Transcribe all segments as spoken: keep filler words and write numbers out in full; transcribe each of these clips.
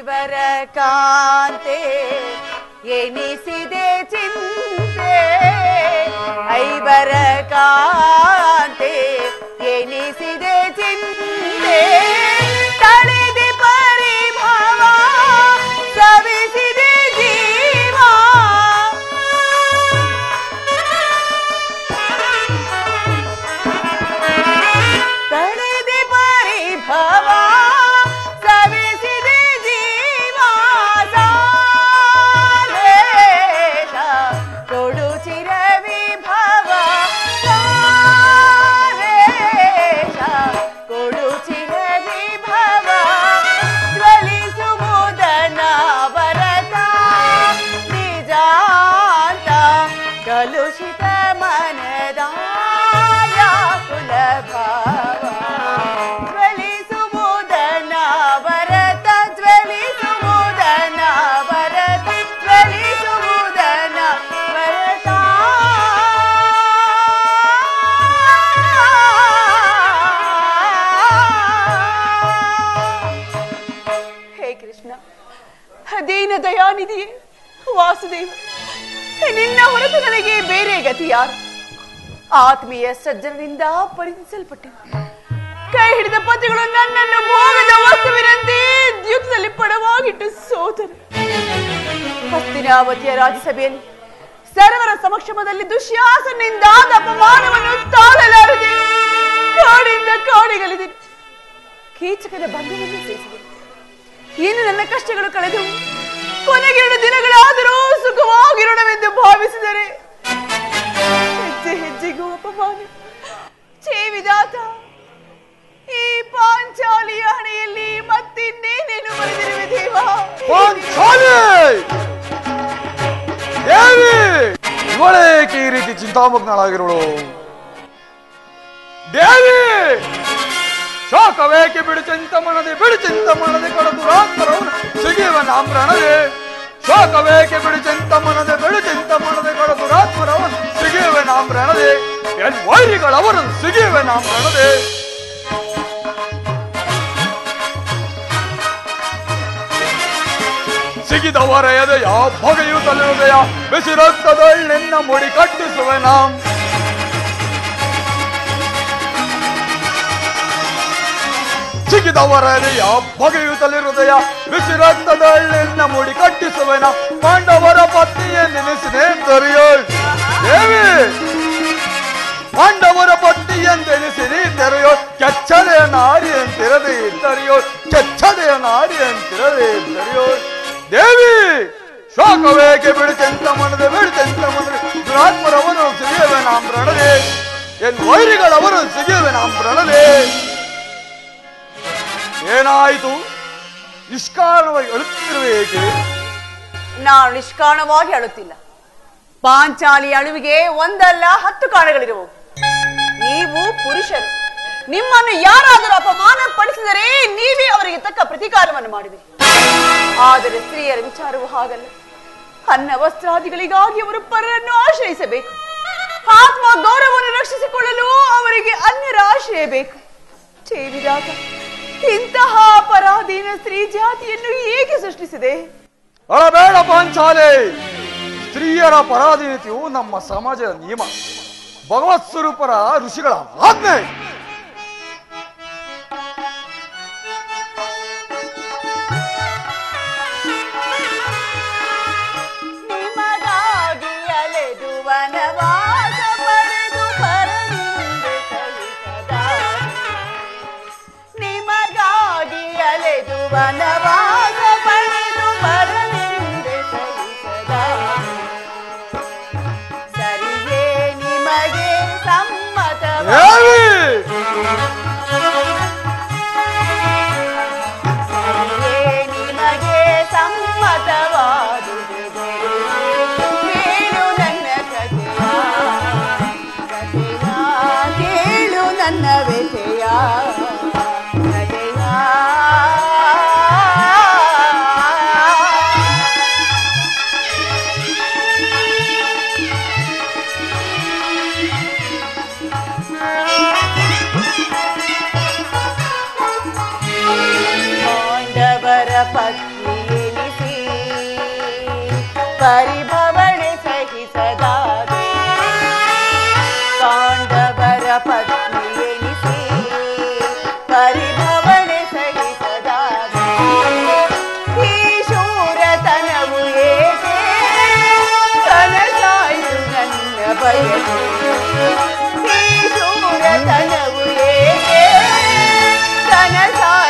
ಶಿವರ ಕಾಂತೆ ಎನಿಸಿದೆ ಚಿಂತೆ ಐವರ ಕಾಂತೆ ಎನಿಸಿದೆ ಚಿಂತೆ ತಳೆದಿ ಪರಿಭವ ಸವಿಸಿದೆ ಜೀವ ತಳೆದಿ ಪರಿಭವ दयानिधि वासुदेव निन्न ಹೊರತು ನನಗೆ ಬೇರೆ ಗತಿ ಯಾರು ಆತ್ಮೀಯ ಸಜ್ಜನರಿಂದ ಪರಿಣಿಸಲ್ಪಟ್ಟೆ ಕೈ ಹಿಡಿದ ಪತಿಗಳು ನನ್ನನ್ನು ಭೋಗದ ವಸ್ತುವಿನಂತೆ ದ್ಯುತಿಯಲ್ಲಿ ಪಡವಾಗಿಟ್ಟು ಸೋತರು ಹಸ್ತಿನಾವತಿಯ ರಾಜಸಭೆಯಲ್ಲಿ ಸರ್ವರ ಸಮಕ್ಷಮದಲ್ಲಿ ದುಶ್ಯಾಸನನಿಂದ ಅಪಮಾನವನ್ನು ತಾಳಲಾರದೆ ಕಾಡಿಂದ ಕಾಡಿಗಲಿದೆ ಕೀಚಕದ ಬಂಧನದಿಂದ ಸೇರಿಸಿದೆ ಏನು ನನ್ನ ಕಷ್ಟಗಳು ಕಳೆದು ಕೊನೆಗೆರಡು ದಿನಗಳಾದರೂ ಸುಖವಾಗಿರೋಣವೆಂದು ಭಾವಿಸಿದರೆ ಹೆಜ್ಜೆ ಹೆಜ್ಜೆಗೂ ಅಪಮಾನ ಚೇವಿದಾತ ಈ ಪಾಂಚಾಲಿಯ ಹಣೆಯಲ್ಲಿ ಮತ್ತಿನ್ನೇನೇನು ಬರೆದಿರುವೆ ದೇವ ಪಾಂಚಾಲಿ ದೇವಿ ಇವಳೇಕೆ ಈ ರೀತಿ ಚಿಂತಾಮಗ್ನಳಾಗಿರೋಳು ದೇವಿ ಶೋಕವೇಕೆ ಬಿಡು ಚಿಂತ ಮಾಡದೆ ಬಿಡು ಚಿಂತ ಮಾಡದೆ ಕಡದುರಾತ್ರವು ಸಿಗಿವ ನಾಮ್ರಣವೇ ಶೋಕವೇಕೆ ಬಿಡು ಚಿಂತ ಮಾಡದೆ ಬಿಡು ಚಿಂತ ಮಾಡದೆ ಕಡದುರಾತ್ರವು ಸಿಗಿವ ನಾಮ್ರಣವೇ ಎನ್ ವೈರಿಗಳವರು ಸಿಗಿವ ನಾಮ್ರಣವೇ ಸಿಗಿದವರ ಎದೆಯ ಬಗೆಯು ತಲೆಯ ಬಿಸಿ ರಕ್ತದೊಳ್ ನಿನ್ನ ಮುಡಿ ಕಟ್ಟಿಸುವೆ ನಾಮ್ ಸಿಗಿದವರ ಎದೆಯ ಬಗೆಯುತ್ತಲೇ ಹೃದಯ ಬಿಸಿರಕ್ತದಳ್ಳಿನ ಮುಡಿ ಕಟ್ಟಿಸುವೆನ ಪಾಂಡವರ ಪತ್ನಿಯೇ ನೆನೆಸಿದೆ ದೊರೆಯೋಳ್ ದೇವಿ ಪಾಂಡವರ ಪತ್ನಿಯೆಂದೆನಿಸಿರಿ ದೊರೆಯೋಳ್ ಕೆಚ್ಚದೆಯ ನಾರಿ ಅಂತಿರದೆ ದೊರೆಯೋಳ್ ಕೆಚ್ಚದೆಯ ನಾರಿ ಅಂತಿರದೆ ದೊರೆಯೋಳ್ ದೇವಿ ಶೋಕವೇಕೆ ಬಿಡು ಚೆಂತ ಮನದೆ ಬಿಡು ಚೆಂತ ಮನದೆ ದುರಾತ್ಮರವನು ಸಿಗಿವೆ ನಾಂ ಪ್ರಣದೆ ಎನ್ ವೈರಿಗಳವರು ಸಿಗಿವೆ ನಾಂ ಪ್ರಣದೆ ಏನಾಯಿತು ನಿಷ್ಕಾರಣವಾಗಿ ಅಳುತ್ತಿರುವೆ ನಾನು ನಿಷ್ಕಾರಣವಾಗಿ ಅಳುತ್ತಿಲ್ಲ ಪಾಂಚಾಲಿ ಅಳುವಿಗೆ ಒಂದಲ್ಲ ಹತ್ತು ಕಾರಣಗಳಿರುವು ನೀವು ಪುರುಷರು ನಿಮ್ಮನ್ನು ಯಾರಾದರೂ ಅಪಮಾನ ಪಡಿಸಿದರೆ ನೀವೇ ಅವರಿಗೆ ತಕ್ಕ ಪ್ರತಿಕಾರವನ್ನು ಮಾಡಿದಿರಿ ಆದರೆ ಸ್ತ್ರೀಯರ ವಿಚಾರವೂ ಹಾಗಲ್ಲ ಅನ್ನ ವಸ್ತ್ರಾದಿಗಳಿಗಾಗಿ ಅವರು ಪರರನ್ನು ಆಶ್ರಯಿಸಬೇಕು ಆತ್ಮ ಗೌರವವನ್ನು ರಕ್ಷಿಸಿಕೊಳ್ಳಲು ಅವರಿಗೆ ಅನ್ಯರ ಆಶ್ರಯ ಬೇಕು ಚೇವಿದಾಗ ಇಂತಹ ಪರಾಧೀನ ಸ್ತ್ರೀ ಜಾತಿಯನ್ನು ಏಕೆ ಸೃಷ್ಟಿಸಿದೆ ಅಳಬೇಡ ಪಾಂಚಾಲೆ ಸ್ತ್ರೀಯರ ಪರಾಧೀನತೆಯು ನಮ್ಮ ಸಮಾಜದ ನಿಯಮ ಭಗವತ್ ಸ್ವರೂಪರ ಋಷಿಗಳ ಆಜ್ಞೆ ವನವಾಸ ಪಡೆದು ಬರಲೆಂದೆ ಸಹಿಸದ ಸರಿಯೇ ನಿಮಗೆ ಸಮ್ಮತ ಸರಿಯೇ ನಿಮಗೆ ಸಮ್ಮತವಾದುದು ಕೇಳು ನನ್ನ ಕಥೆಯ ಕಥೆಯ ಕೇಳು ನನ್ನ ವ್ಯಥೆಯ पत्नी परिभवन सही सदा पांडवर पत्नी से परिभवन सही सदा शूर तन मुहे तन साय शूर तन मुहे तन साय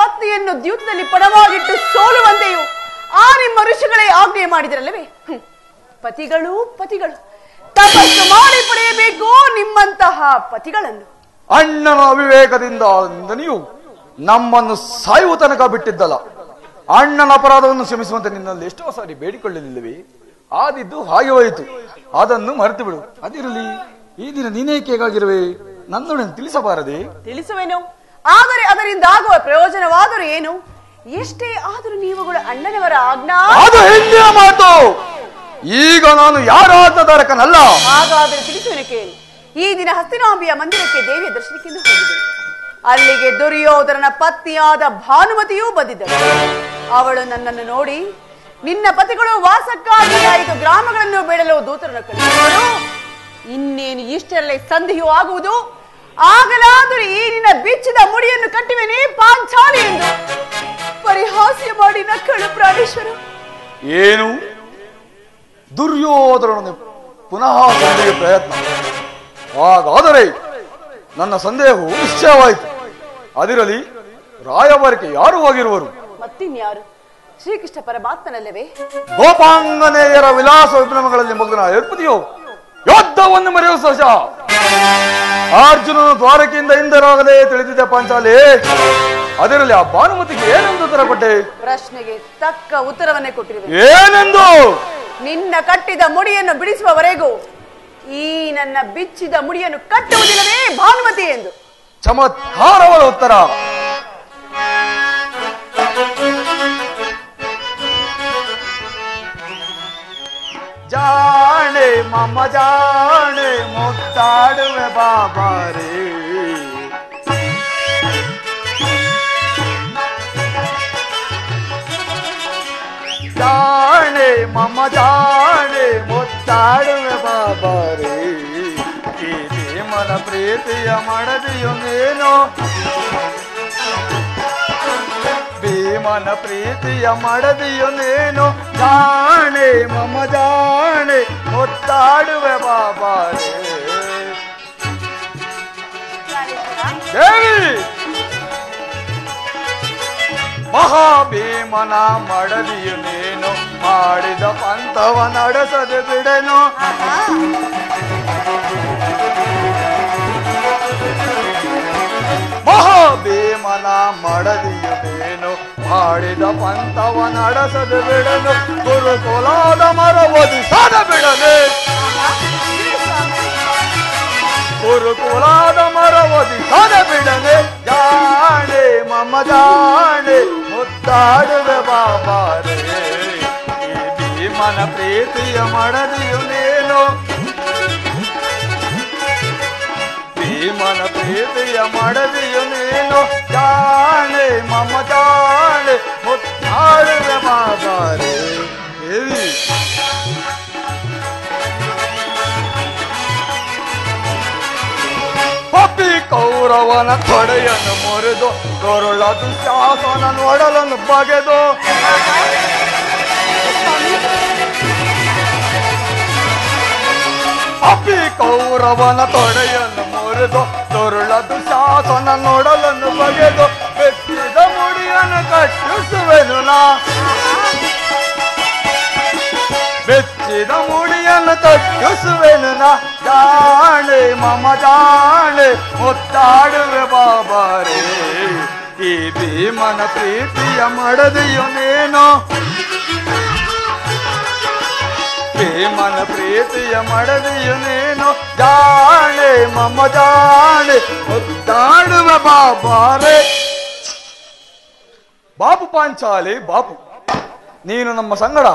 ಪತ್ನಿಯನ್ನು ದ್ಯೂತದಲ್ಲಿ ಪಡವಾಗಿಟ್ಟು ಸೋಲುವಂತೆಯೂ ಆ ನಿಮ್ಮ ಋಷಿಗಳೇ ಆಜ್ಞೆ ಮಾಡಿದರಲ್ಲವೇ? ಪತಿಗಳು ಪತಿಗಳು ತಪಸ್ಸು ಮಾಡಿ ಪಡೆಯಬೇಕು ನಿಮ್ಮಂತಹ ಪತಿಗಳನ್ನು. ಅಣ್ಣನ ಅವಿವೇಕದಿಂದ ಅಂದನಿಯು ನಮ್ಮನ್ನು ಸಾಯುವ ತನಕ ಬಿಟ್ಟಿದ್ದಲ್ಲ. ಅಣ್ಣನ ಅಪರಾಧವನ್ನು ಕ್ಷಮಿಸುವಂತೆ ನಿನ್ನಲ್ಲಿ ಎಷ್ಟೋ ಸಾರಿ ಬೇಡಿಕೊಳ್ಳಲಿಲ್ಲವೇ? ಆದಿದ್ದು ಹಾಗೆ ಹೋಯಿತು, ಅದನ್ನು ಮರೆತು ಬಿಡು. ಅದಿರಲಿ, ಈ ದಿನ ನೀನೇಕೆ ಹೇಗಾಗಿರುವೆ ನನ್ನೊಡನೆ ತಿಳಿಸಬಾರದೆ? ತಿಳಿಸುವೆನು, ಆದರೆ ಅದರಿಂದ ಆಗುವ ಪ್ರಯೋಜನವಾದರೂ ಏನು? ಎಷ್ಟೇ ಆದರೂ ನೀವುಗಳು ಅಣ್ಣನವರ ಆಜ್ಞಾ. ಅದು ಹಿಂದಿನ ಮಾತು, ಈಗ ನಾನು ಯಾರ ಆಜ್ಞಾಧಾರಕನಲ್ಲ. ಹಾಗಾದರೆ ತಿಳಿಸುವೆನು ಕೇಳಿ. ಈ ದಿನ ಹಸ್ತಿನಾಂಬಿಯ ಮಂದಿರಕ್ಕೆ ದೇವಿಯ ದರ್ಶನಕ್ಕೆಂದು ಹೋಗಿದೆ. ಅಲ್ಲಿಗೆ ದುರ್ಯೋಧನನ ಪತ್ನಿಯಾದ ಭಾನುಮತಿಯೂ ಬಂದಿದ್ದಳು. ಅವಳು ನನ್ನನ್ನು ನೋಡಿ, ನಿನ್ನ ಪತಿಗಳು ವಾಸಕ್ಕಾಗಿ ಐದು ಗ್ರಾಮಗಳನ್ನು ಬೇಡಲು ದೂತರನ್ನು ಕಳಿಸಿದಳು, ಇನ್ನೇನು ಇಷ್ಟರಲ್ಲೇ ಸಂಧಿಯೂ ಆಗುವುದು, ಆಗಲಾದರೂ ಈ ನಿನ್ನ ಬಿಚ್ಚಿದ ಮುಡಿಯನ್ನು ಕಟ್ಟಿವೆನೇ ಪಾಂಚಾಲಿ ಎಂದು ಪರಿಹಾಸ್ಯ ಮಾಡಿ ನಕ್ಕಳು. ಪ್ರಾಣೇಶ್ವರ, ಏನು ದುರ್ಯೋಧನನು ಪುನಃ ಸಂಧಿಗೆ ಪ್ರಯತ್ನ? ಹಾಗಾದರೆ ನನ್ನ ಸಂದೇಹವು ನಿಶ್ಚಯವಾಯಿತು. ಅದಿರಲಿ, ರಾಯಭಾರಿಗೆ ಯಾರು ಹೋಗಿರುವರು? ಮತ್ತಿನ್ಯಾರು, ಶ್ರೀಕೃಷ್ಣ ಪರಮಾತ್ಮನಲ್ಲವೇ? ಗೋಪಾಂಗನೆಯರ ವಿಲಾಸ ವಿಭ್ರಮಗಳಲ್ಲಿ ಮಗನ ಏರ್ಪತಿಯೋ ಯೋದ್ಧವನ್ನು ಮರೆಯುವ ಸಹ ಅರ್ಜುನನು ದ್ವಾರಕೆಯಿಂದ ಹಿಂದರಾಗಲೇ ತಿಳಿದಿದ್ದ ಪಾಂಚಾಲೆ. ಅದರಲ್ಲಿ ಆ ಭಾನುಮತಿಗೆ ಏನೆಂದು ಉತ್ತರ ಕೊಟ್ಟೆ? ಪ್ರಶ್ನೆಗೆ ತಕ್ಕ ಉತ್ತರವನ್ನೇ ಕೊಟ್ಟಿರುವೆ. ಏನೆಂದು? ನಿನ್ನ ಕಟ್ಟಿದ ಮುಡಿಯನ್ನು ಬಿಡಿಸುವವರೆಗೂ ಈ ನನ್ನ ಬಿಚ್ಚಿದ ಮುಡಿಯನ್ನು ಕಟ್ಟುವುದಿಲ್ಲವೇ ಭಾನುಮತಿ ಎಂದು. ಚಮತ್ಕಾರವಾದ ಉತ್ತರ. जाने मामा जाने मुक्ताड़वे बाबा रे जाने मामा जाने मुक्ताड़वे बाबा रे इदे मन प्रीतिया मड़दियो नेनो मन प्रीतिया मड़दियो नेनो जाने मम जाने मुत्ताडुवे बाबा रे देवी महाभीमन मड़दियो नेनो माडिद पंथव नडसदे बिडेनो महाभीमನ ಮಡದಿಯನೇನು ಮಾಡಿದ ಪಂಥವ ನಡೆಸದೆ ಬಿಡಲು ಗುರುಕುಲಾದ ಮರವದಿ ಸದ ಬಿಡದೆ ಗುರುಕುಲಾದ ಮರವದಿ ಸದ ಬಿಡದೆ ಜಾಣೆ ಮಮ ಜಾಣೆ ಮುದ್ದಾಡುವೆ ಬಾಬಾರೇ ಭೀಮನ ಪ್ರೀತಿಯ ಮಡದಿಯನೇನು मन प्रीतिया मड़दियो नीनो जाने मम जाने मुत्ताडुवे बाबा रे देवी पपी कौरवन ತೊಡೆಯನ್ನು ಮುರಿದು ಕೊರಳ ದುಶ್ಯಾಸನನ ಒಡಲನ್ನು ಬಗೆದು ಅಪಿ ಕೌರವನ ತೊಡೆಯನ್ನು ಮುರಿದು ದುರುಳ ದುಶಾಸನ ನೋಡಲನ್ನು ಬಗೆದು ಬೆಚ್ಚಿದ ಮುಡಿಯನ್ನು ಕಟ್ಟಿಸುವೆನು ನಾ ಬೆಚ್ಚಿದ ಮುಡಿಯನ್ನು ಕಟ್ಟಿಸುವೆನು ನಾ ಜಾಣೆ ಮಮ ಜಾಣೆ ಮುತ್ತಾಡುವೆ ಬಾಬಾ ರೇ ಈ ಭೀಮನ ಪ್ರೀತಿಯ ಮಡದಿಯು ನೀನು मन प्रीतिय मड़दियु नीनु जाने मम जाने मुद्दाडुव बाबारे बापु पाಂಚಾಲಿ बापु नीनु नम्म संगड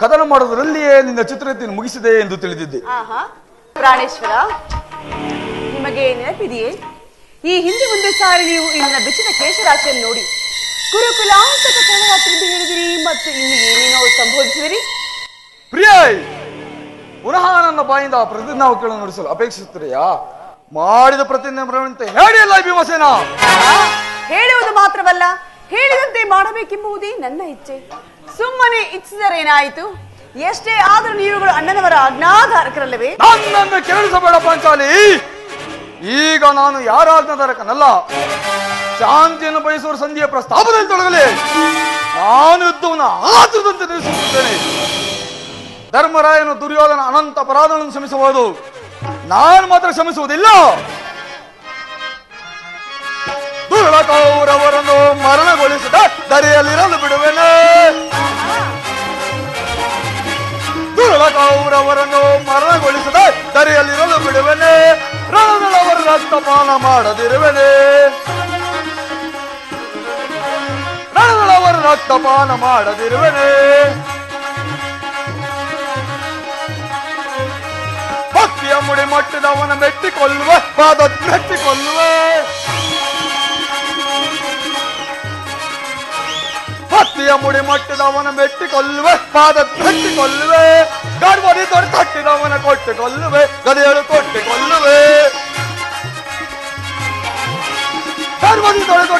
कथन ಮಾಡೋದರಲ್ಲಿಯೇ ನಿನ್ನ ಚಿತ್ರಕಥೆಯನ್ನು ಮುಗಿಸಿದೆ ಎಂದು ತಿಳಿದಿದ್ದೆ. ಆಹಾ ಪ್ರಾಣೇಶ್ವರ, ನಿಮಗೆ ನೆನಪಿದೆಯೇ ಈ ಹಿಂದೆ ಮುಂದೆ ಸಾರಿ ನೀವು ಇಲ್ಲಿನ ಬೆಚ್ಚಿನ ಕೇಶರಾಶಿಯನ್ನು ನೋಡಿ ಕುರುಕುಲಾಂತಕ ಕಣರಾತ್ರಿಯಿಂದ ಹೇಳಿದಿರಿ ಮತ್ತು ಇಲ್ಲಿ ಏನೇನೋ ಸಂಭವಿಸಿದಿರಿ. ಪ್ರಿಯಾಯ್, ಪುನಃ ನನ್ನ ಬಾಯಿಂದ ಪ್ರತಿಜ್ಞಾವಾಕ್ಯಗಳನ್ನು ನುಡಿಸಲು ಅಪೇಕ್ಷಿಸುತ್ತೀಯಾ? ಮಾಡಿದ ಪ್ರತಿಜ್ಞೆ ಪ್ರವಣತೆ ಹೇಳಿಲ್ಲ ಭೀಮಸೇನ. ಹೇಳುವುದು ಮಾತ್ರವಲ್ಲ, ಹೇಳಿದಂತೆ ಮಾಡಬೇಕೆಂಬುದೇ ನನ್ನ ಇಚ್ಛೆ. ಸುಮ್ಮನೆ ಇಚ್ಛಿಸರೇನಾಯಿತು? ಎಷ್ಟೇ ಆದರೂ ನೀವುಗಳು ಅಣ್ಣನವರ ಆಜ್ಞಾಧಾರಕರಲ್ಲವೇ? ನನ್ನನ್ನು ಕೆರಳಿಸಬೇಡ ಪಾಂಚಾಲಿ. ಈಗ ನಾನು ಯಾರ ಆಜ್ಞಾಧಾರಕನಲ್ಲ. ಶಾಂತಿಯನ್ನು ಬಯಸುವ ಸಂಧಿಯ ಪ್ರಸ್ತಾಪದಲ್ಲಿ ತೊಡಗಲಿ. ನಾನು ಯುದ್ಧವನ್ನು ಆತುರದಂತೆ ನಡೆಸುತ್ತೇನೆ. ಧರ್ಮರಾಯನು ದುರ್ಯೋಧನ ಅನಂತ ಅಪರಾಧಗಳನ್ನು ಕ್ಷಮಿಸಬಹುದು, ನಾನು ಮಾತ್ರ ಕ್ಷಮಿಸುವುದಿಲ್ಲ. ದುರ್ಗಳ ಕೌರವರನ್ನು ಮರಣಗೊಳಿಸಿದ ದರೆಯಲ್ಲಿರಲು ಬಿಡುವೆನೆ. ದುರ್ಗಳ ಕೌರವರನ್ನು ಮರಣಗೊಳಿಸಿದ ದರೆಯಲ್ಲಿರಲು ಬಿಡುವೆನೆ. ರಣದಳವರ ರಕ್ತಪಾನ ಮಾಡದಿರುವೆನೆ. ರಣದಳವರ ರಕ್ತಪಾನ ಮಾಡದಿರುವೆನೆ. ಭಕ್ತಿಯ ಮುಡಿ ಮಟ್ಟದವನ ಮೆಟ್ಟಿಕೊಳ್ಳುವ ಪಾದ ಮೆಟ್ಟಿಕೊಳ್ಳುವೆ. ಭಕ್ತಿಯ ಮುಡಿ ಮಟ್ಟದವನ ಮೆಟ್ಟಿಕೊಳ್ಳುವ ಪಾದ ಮೆಟ್ಟಿಕೊಳ್ಳುವೆ. ಗರ್ವದಿ ದೊಡ್ಡ ತಟ್ಟಿದವನ ಕೊಟ್ಟುಕೊಳ್ಳುವೆ, ಗದೆಯಳು ಕೊಟ್ಟುಕೊಳ್ಳುವೆ. ಗರ್ವದಿ ದೊಡ್ಡ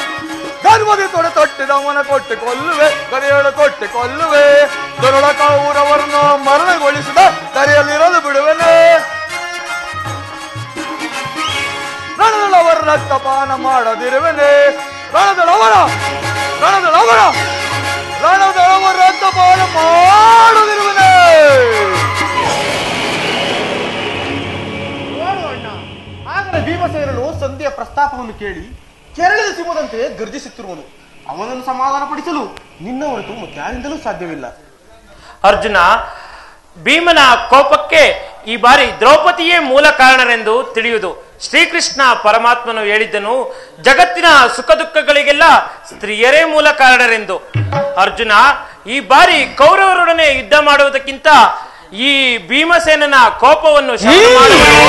ಗರ್ವದಿ ದೊಡ್ಡ ತಟ್ಟಿದವನ ಕೊಟ್ಟುಕೊಳ್ಳುವೆ, ಗದೆಯಳು ಕೊಟ್ಟುಕೊಳ್ಳುವೆ. ದುರುಳ ಕೌರವರನ್ನು ಮರಣಗೊಳಿಸಿದ ದರೆಯಲ್ಲಿರಲು ಬಿಡುವೆನೆ. ರಣದಳವರ ರಕ್ತಪಾನ ಮಾಡದಿರುವೆನೆ. ರಣದಳವರ ರಣದಳವರ ರಣದಳವರ ರಕ್ತಪಾನ ಮಾಡದಿರುವೆನೆ. ಆಗಲೇ ಭೀಮಸೇನನು ಸಂಧಿಯ ಪ್ರಸ್ತಾಪವನ್ನು ಕೇಳಿ ಕೆರಳಿದ ಸಿಂಹದಂತೆ ಗರ್ಜಿಸುತ್ತಿರುವನು. ಅವನನ್ನು ಸಮಾಧಾನ ಪಡಿಸಲು ನಿನ್ನ ಹೊರತು ಮತ್ತಾರಿಂದಲೂ ಸಾಧ್ಯವಿಲ್ಲ. ಅರ್ಜುನ, ಭೀಮನ ಕೋಪಕ್ಕೆ ಈ ಬಾರಿ ದ್ರೌಪದಿಯೇ ಮೂಲ ಕಾರಣರೆಂದು ತಿಳಿಯುವುದು. ಶ್ರೀಕೃಷ್ಣ ಪರಮಾತ್ಮನು ಹೇಳಿದ್ದನು, ಜಗತ್ತಿನ ಸುಖ ದುಃಖಗಳಿಗೆಲ್ಲ ಸ್ತ್ರೀಯರೇ ಮೂಲ ಕಾರಣರೆಂದು. ಅರ್ಜುನ, ಈ ಬಾರಿ ಕೌರವರೊಡನೆ ಯುದ್ಧ ಮಾಡುವುದಕ್ಕಿಂತ ಈ ಭೀಮಸೇನನ ಕೋಪವನ್ನು ಶಮನ ಮಾಡುವುದು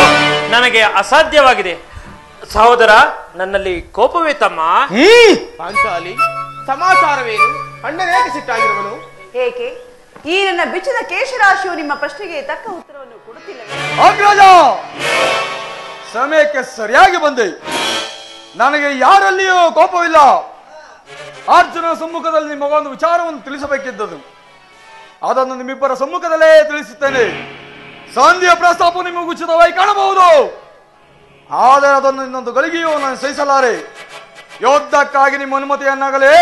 ನನಗೆ ಅಸಾಧ್ಯವಾಗಿದೆ. ಸಹೋದರ, ನನ್ನಲ್ಲಿ ಕೋಪವೇ ತಮ್ಮ. ಪಾಂಚಾಲಿ, ಸಮಾಚಾರವೇನು? ಅಣ್ಣನೇಕೆ ಸಿಟ್ಟಾಗಿರುವನು? ಏಕೆ ಈ ನನ್ನ ಬಿಚ್ಚಿನ ಕೇಶರಾಶಿಯು ನಿಮ್ಮ ಪ್ರಶ್ನೆಗೆ ತಕ್ಕ ಉತ್ತರವನ್ನು ಕೊಡುತ್ತಿಲ್ಲ? ಸಮಯಕ್ಕೆ ಸರಿಯಾಗಿ ಬಂದೆ. ನನಗೆ ಯಾರಲ್ಲಿಯೂ ಕೋಪವಿಲ್ಲ. ಅರ್ಜುನ ಸಮ್ಮುಖದಲ್ಲಿ ನಿಮ್ಮ ಒಂದು ವಿಚಾರವನ್ನು ತಿಳಿಸಬೇಕಿದ್ದದು, ಅದನ್ನು ನಿಮ್ಮಿಬ್ಬರ ಸಮ್ಮುಖದಲ್ಲೇ ತಿಳಿಸುತ್ತೇನೆ. ಸಂಧಿಯ ಪ್ರಸ್ತಾಪ ನಿಮಗೆ ಉಚಿತವಾಗಿ ಕಾಣಬಹುದು, ಆದರೆ ಅದನ್ನು ಇನ್ನೊಂದು ಗಳಿಗೆಯೂ ನಾನು ಸಹಿಸಲಾರೆ. ಯೋಧಕ್ಕಾಗಿ ನಿಮ್ಮ ಅನುಮತಿಯನ್ನಾಗಲಿ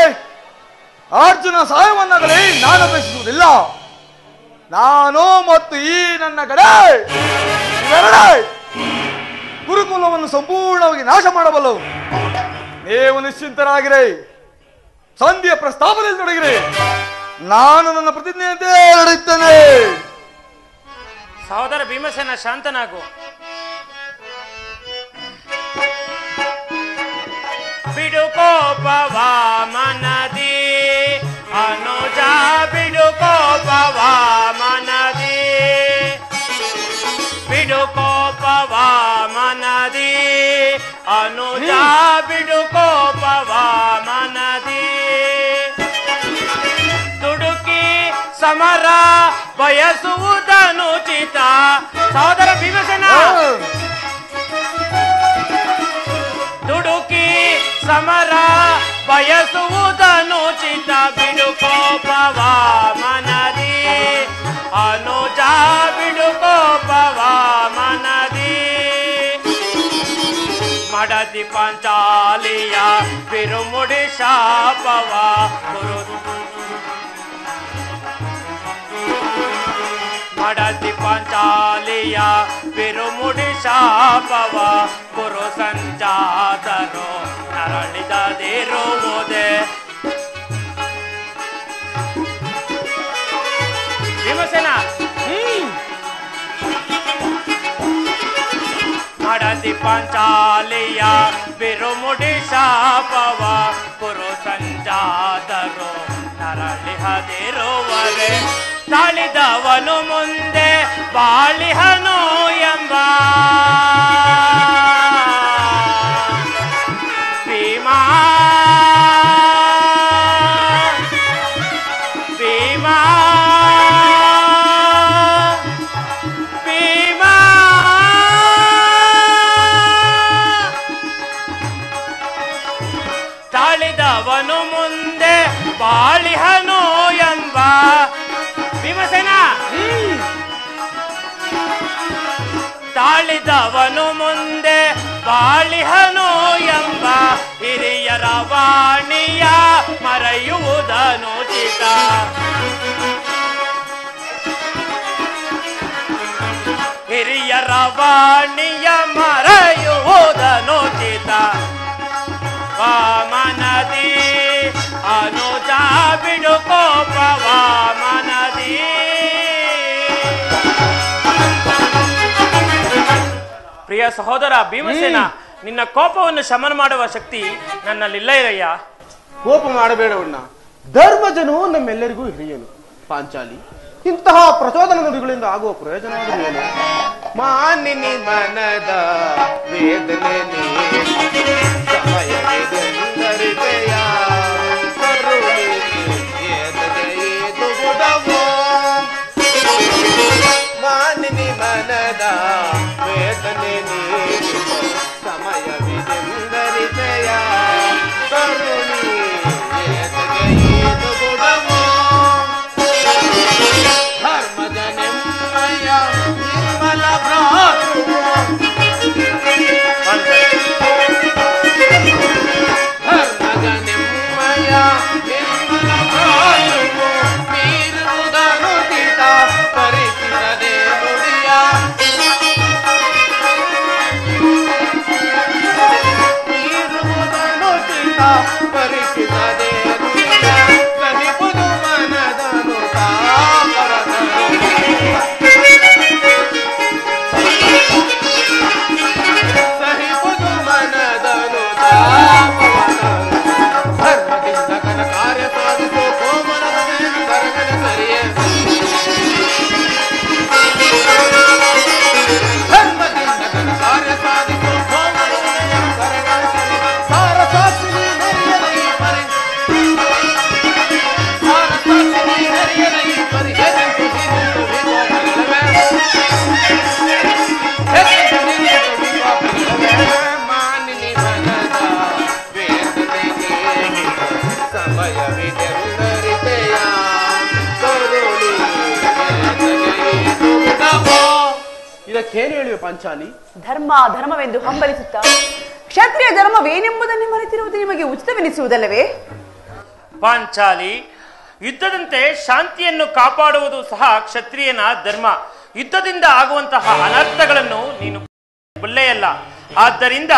ಅರ್ಜುನ ಸಹಾಯವನ್ನಾಗಲಿ ನಾನು ಅಪೇಕ್ಷಿಸುವುದಿಲ್ಲ. ನಾನು ಮತ್ತು ಈ ನನ್ನ ಕಡೆ ಗುರುಕುಲವನ್ನು ಸಂಪೂರ್ಣವಾಗಿ ನಾಶ ಮಾಡಬಲ್ಲವು. ನೀವು ನಿಶ್ಚಿಂತರಾಗಿರಿ, ಸಂಧಿಯ ಪ್ರಸ್ತಾಪದಲ್ಲಿ ತೊಡಗಿರಿ. ನಾನು ನನ್ನ ಪ್ರತಿಜ್ಞೆಯಂತೆ ನಡೆಯುತ್ತೇನೆ. ಸಹೋದರ ಭೀಮಸೇನ, ಶಾಂತನಾಗು. ಬಿಡು ಕೋಪವ ಮನದಿ ಅನುಜ, ಬಿಡು ಕೋಪವ ಮನದಿ, ಬಿಡು ಕೋಪವ ಮನದಿ ಅನುಜ, ಬಿಡು ಕೋಪವ ಮನದಿ. ತುಡುಕಿ ಸಮರ ಬಯಸುವುದನುಚಿತ. ಸಹೋದರ ಭೀಮಸೇನ, ತುಡುಕಿ ಸಮರ ಬಯಸುವುದನುಚಿತ. ಬಿಡು ಕೋಪವ ಮನದಿ ಅನುಜ, ಬಿಡು ಕೋಪವ ಮನದಿ. ಮಡದಿ ಪಾಂಚಾಲಿಯ ಬಿರುಮುಡಿ ಶಾಪವ ಗುರು, ಮಡದಿ ಪಾಂಚಾಲಿಯ ಬಿರುಮುಡಿ ಶಾಪವ ಗುರು ಸಂಜಾತರು ನರಳಿದದಿರುವುದೇ. ಭೀಮಸೇನ, पांचालिया बिरो मुडेशा पवा कुरो संजादरो नरलिह देरोवरे तालिदवनु मुंदे बालिहनु यंबा भीमा भीमा तालिदवनु मुंदे बालिहनु यंबा भीमसेना तालिदवनु मुंदे बालिहनु यंब हिरियर वाणिय मरेयुवुदनुचित हिरियर वाणिय मरेयुवुदनुचित वामनदी अनुज बिडुकोप वामनदी प्रिय सहोदर भीमसेन ನಿನ್ನ ಕೋಪವನ್ನು ಶಮನ ಮಾಡುವ ಶಕ್ತಿ ನನ್ನಲ್ಲಿಲ್ಲ ಇದಯ್ಯ. ಕೋಪ ಮಾಡಬೇಡವಣ್ಣ, ಧರ್ಮಜನು ನಮ್ಮೆಲ್ಲರಿಗೂ ಹಿರಿಯನು. ಪಾಂಚಾಲಿ, ಇಂತಹ ಪ್ರಚೋದನ ನುಡಿಗಳಿಂದ ಆಗುವ ಪ್ರಯೋಜನವಾಗಲಿಲ್ಲ. ಮಾನಿನಿ ಮನದ ವೇದನೆ ಮಾನಿನಿ ಮನದ ವೇದನೆ ಏನು ಹೇಳುವೆ ಪಾಂಚಾಲಿ? ಧರ್ಮ ಧರ್ಮವೆಂದು ಹಂಬಲಿಸುತ್ತಾ ಕ್ಷತ್ರಿಯ ಧರ್ಮವೇನೆಂಬುದನ್ನು ಮರೆತಿರುವುದು ನಿಮಗೆ ಉಚಿತವೆನಿಸುವುದಲ್ಲವೇ? ಪಾಂಚಾಲಿ, ಯುದ್ಧದಂತೆ ಶಾಂತಿಯನ್ನು ಕಾಪಾಡುವುದು ಸಹ ಕ್ಷತ್ರಿಯನ ಧರ್ಮ. ಯುದ್ಧದಿಂದ ಆಗುವಂತಹ ಅನರ್ಥಗಳನ್ನು ನೀನು ಬಲ್ಲೆಯಲ್ಲ. ಆದ್ದರಿಂದ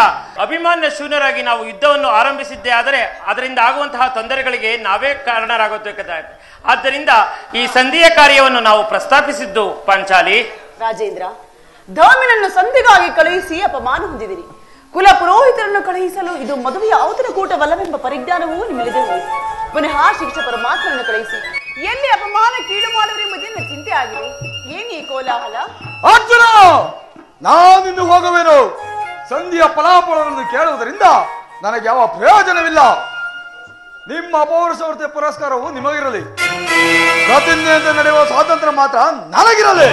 ಅಭಿಮಾನ್ಯ ಶೂನ್ಯರಾಗಿ ನಾವು ಯುದ್ಧವನ್ನು ಆರಂಭಿಸಿದ್ದೇ ಆದರೆ ಅದರಿಂದ ಆಗುವಂತಹ ತೊಂದರೆಗಳಿಗೆ ನಾವೇ ಕಾರಣರಾಗಬೇಕಾಗಿದೆ. ಆದ್ದರಿಂದ ಈ ಸಂಧಿಯ ಕಾರ್ಯವನ್ನು ನಾವು ಪ್ರಸ್ತಾಪಿಸಿದ್ದು. ಪಾಂಚಾಲಿ, ರಾಜೇಂದ್ರ ದಾಮಿನನ್ನು ಸಂಧಿಗಾಗಿ ಕಳುಹಿಸಿ ಅಪಮಾನ ಹೊಂದಿದಿರಿ. ಕುಲ ಪುರೋಹಿತರನ್ನು ಕಳುಹಿಸಲು ಇದು ಮದುವೆಯ ಔತಣಕೂಟವಲ್ಲವೆಂಬ ಪರಿಜ್ಞಾನವೂ ನಿಮ್ಮಲ್ಲಿದೆ. ಪುನಃ ಶಿಕ್ಷ ಪರಮಾತ್ಮನನ್ನು ಕಳುಹಿಸಿ ಎಲ್ಲಿ ಅಪಮಾನ ಕೀಳು ಮಾಡುವರೆಂಬುದನ್ನು ಚಿಂತೆ ಆಗಿದೆ. ಏನು ಈ ಕೋಲಾಹಲ? ಅರ್ಜುನ, ನಾನಿನ್ನು ಹೋಗುವೆನು. ಸಂಧಿಯ ಫಲಾಫಲವನ್ನು ಕೇಳುವುದರಿಂದ ನನಗೆ ಯಾವ ಪ್ರಯೋಜನವಿಲ್ಲ. ನಿಮ್ಮ ಅಪೌರುಷವೃತ್ತಿ ಪುರಸ್ಕಾರವು ನಿಮಗಿರಲಿ, ಪ್ರತಿಜ್ಞೆಯಿಂದ ನಡೆಯುವ ಸ್ವಾತಂತ್ರ್ಯ ಮಾತ್ರ ನನಗಿರಲಿ.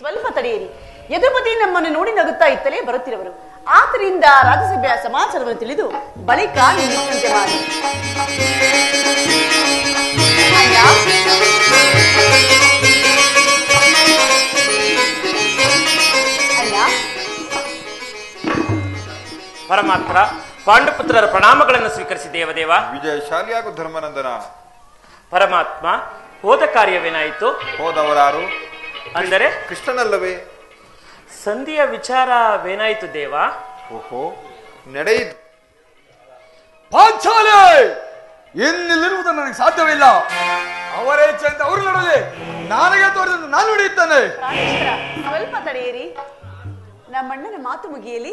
ಸ್ವಲ್ಪ ತಡೆಯಿರಿ. ಯದುಪತಿ ನಮ್ಮನ್ನು ನೋಡಿ ನಗುತ್ತಾ ಇತ್ತಲೇ ಬರುತ್ತಿರುವರು. ಆದ್ದರಿಂದ ರಾಜ್ಯಸಭೆಯ ಸಮಾಚಾರವನ್ನು ತಿಳಿದು ಬಳಿಕ ನಿಲ್ಲಿಸುವಂತೆ ಮಾಡಿ. ಪರಮಾತ್ರ, ಪಾಂಡುಪುತ್ರರ ಪ್ರಣಾಮಗಳನ್ನು ಸ್ವೀಕರಿಸಿ ದೇವದೇವ. ವಿಜಯಶಾಲಿ ಹಾಗೂ ಧರ್ಮನಂದನ. ಪರಮಾತ್ಮ, ಹೋದ ಕಾರ್ಯವೇನಾಯಿತು? ಹೋದವರಾರು ಅಂದರೆ ಕೃಷ್ಣನಲ್ಲವೇ? ಸಂಧಿಯ ವಿಚಾರವೇನಾಯಿತು ದೇವ? ಓಹೋ, ನಡೆಯಿತು. ಪಾಂಚಾಲೆ, ಎಲ್ಲಿರುವುದು ನನಗೆ ಸಾಧ್ಯವಿಲ್ಲ. ಅವರೇ ಚಂದ ಅವರು ನಡಲಿ, ನನಗೆ ತೋರಿದ ನಾನು ನಡೆಯುತ್ತೇನೆ. ಸ್ವಲ್ಪ ತಡೆಯಿರಿ. ನಮ್ಮಣ್ಣನ ಮಾತು ಮುಗಿಯಲಿ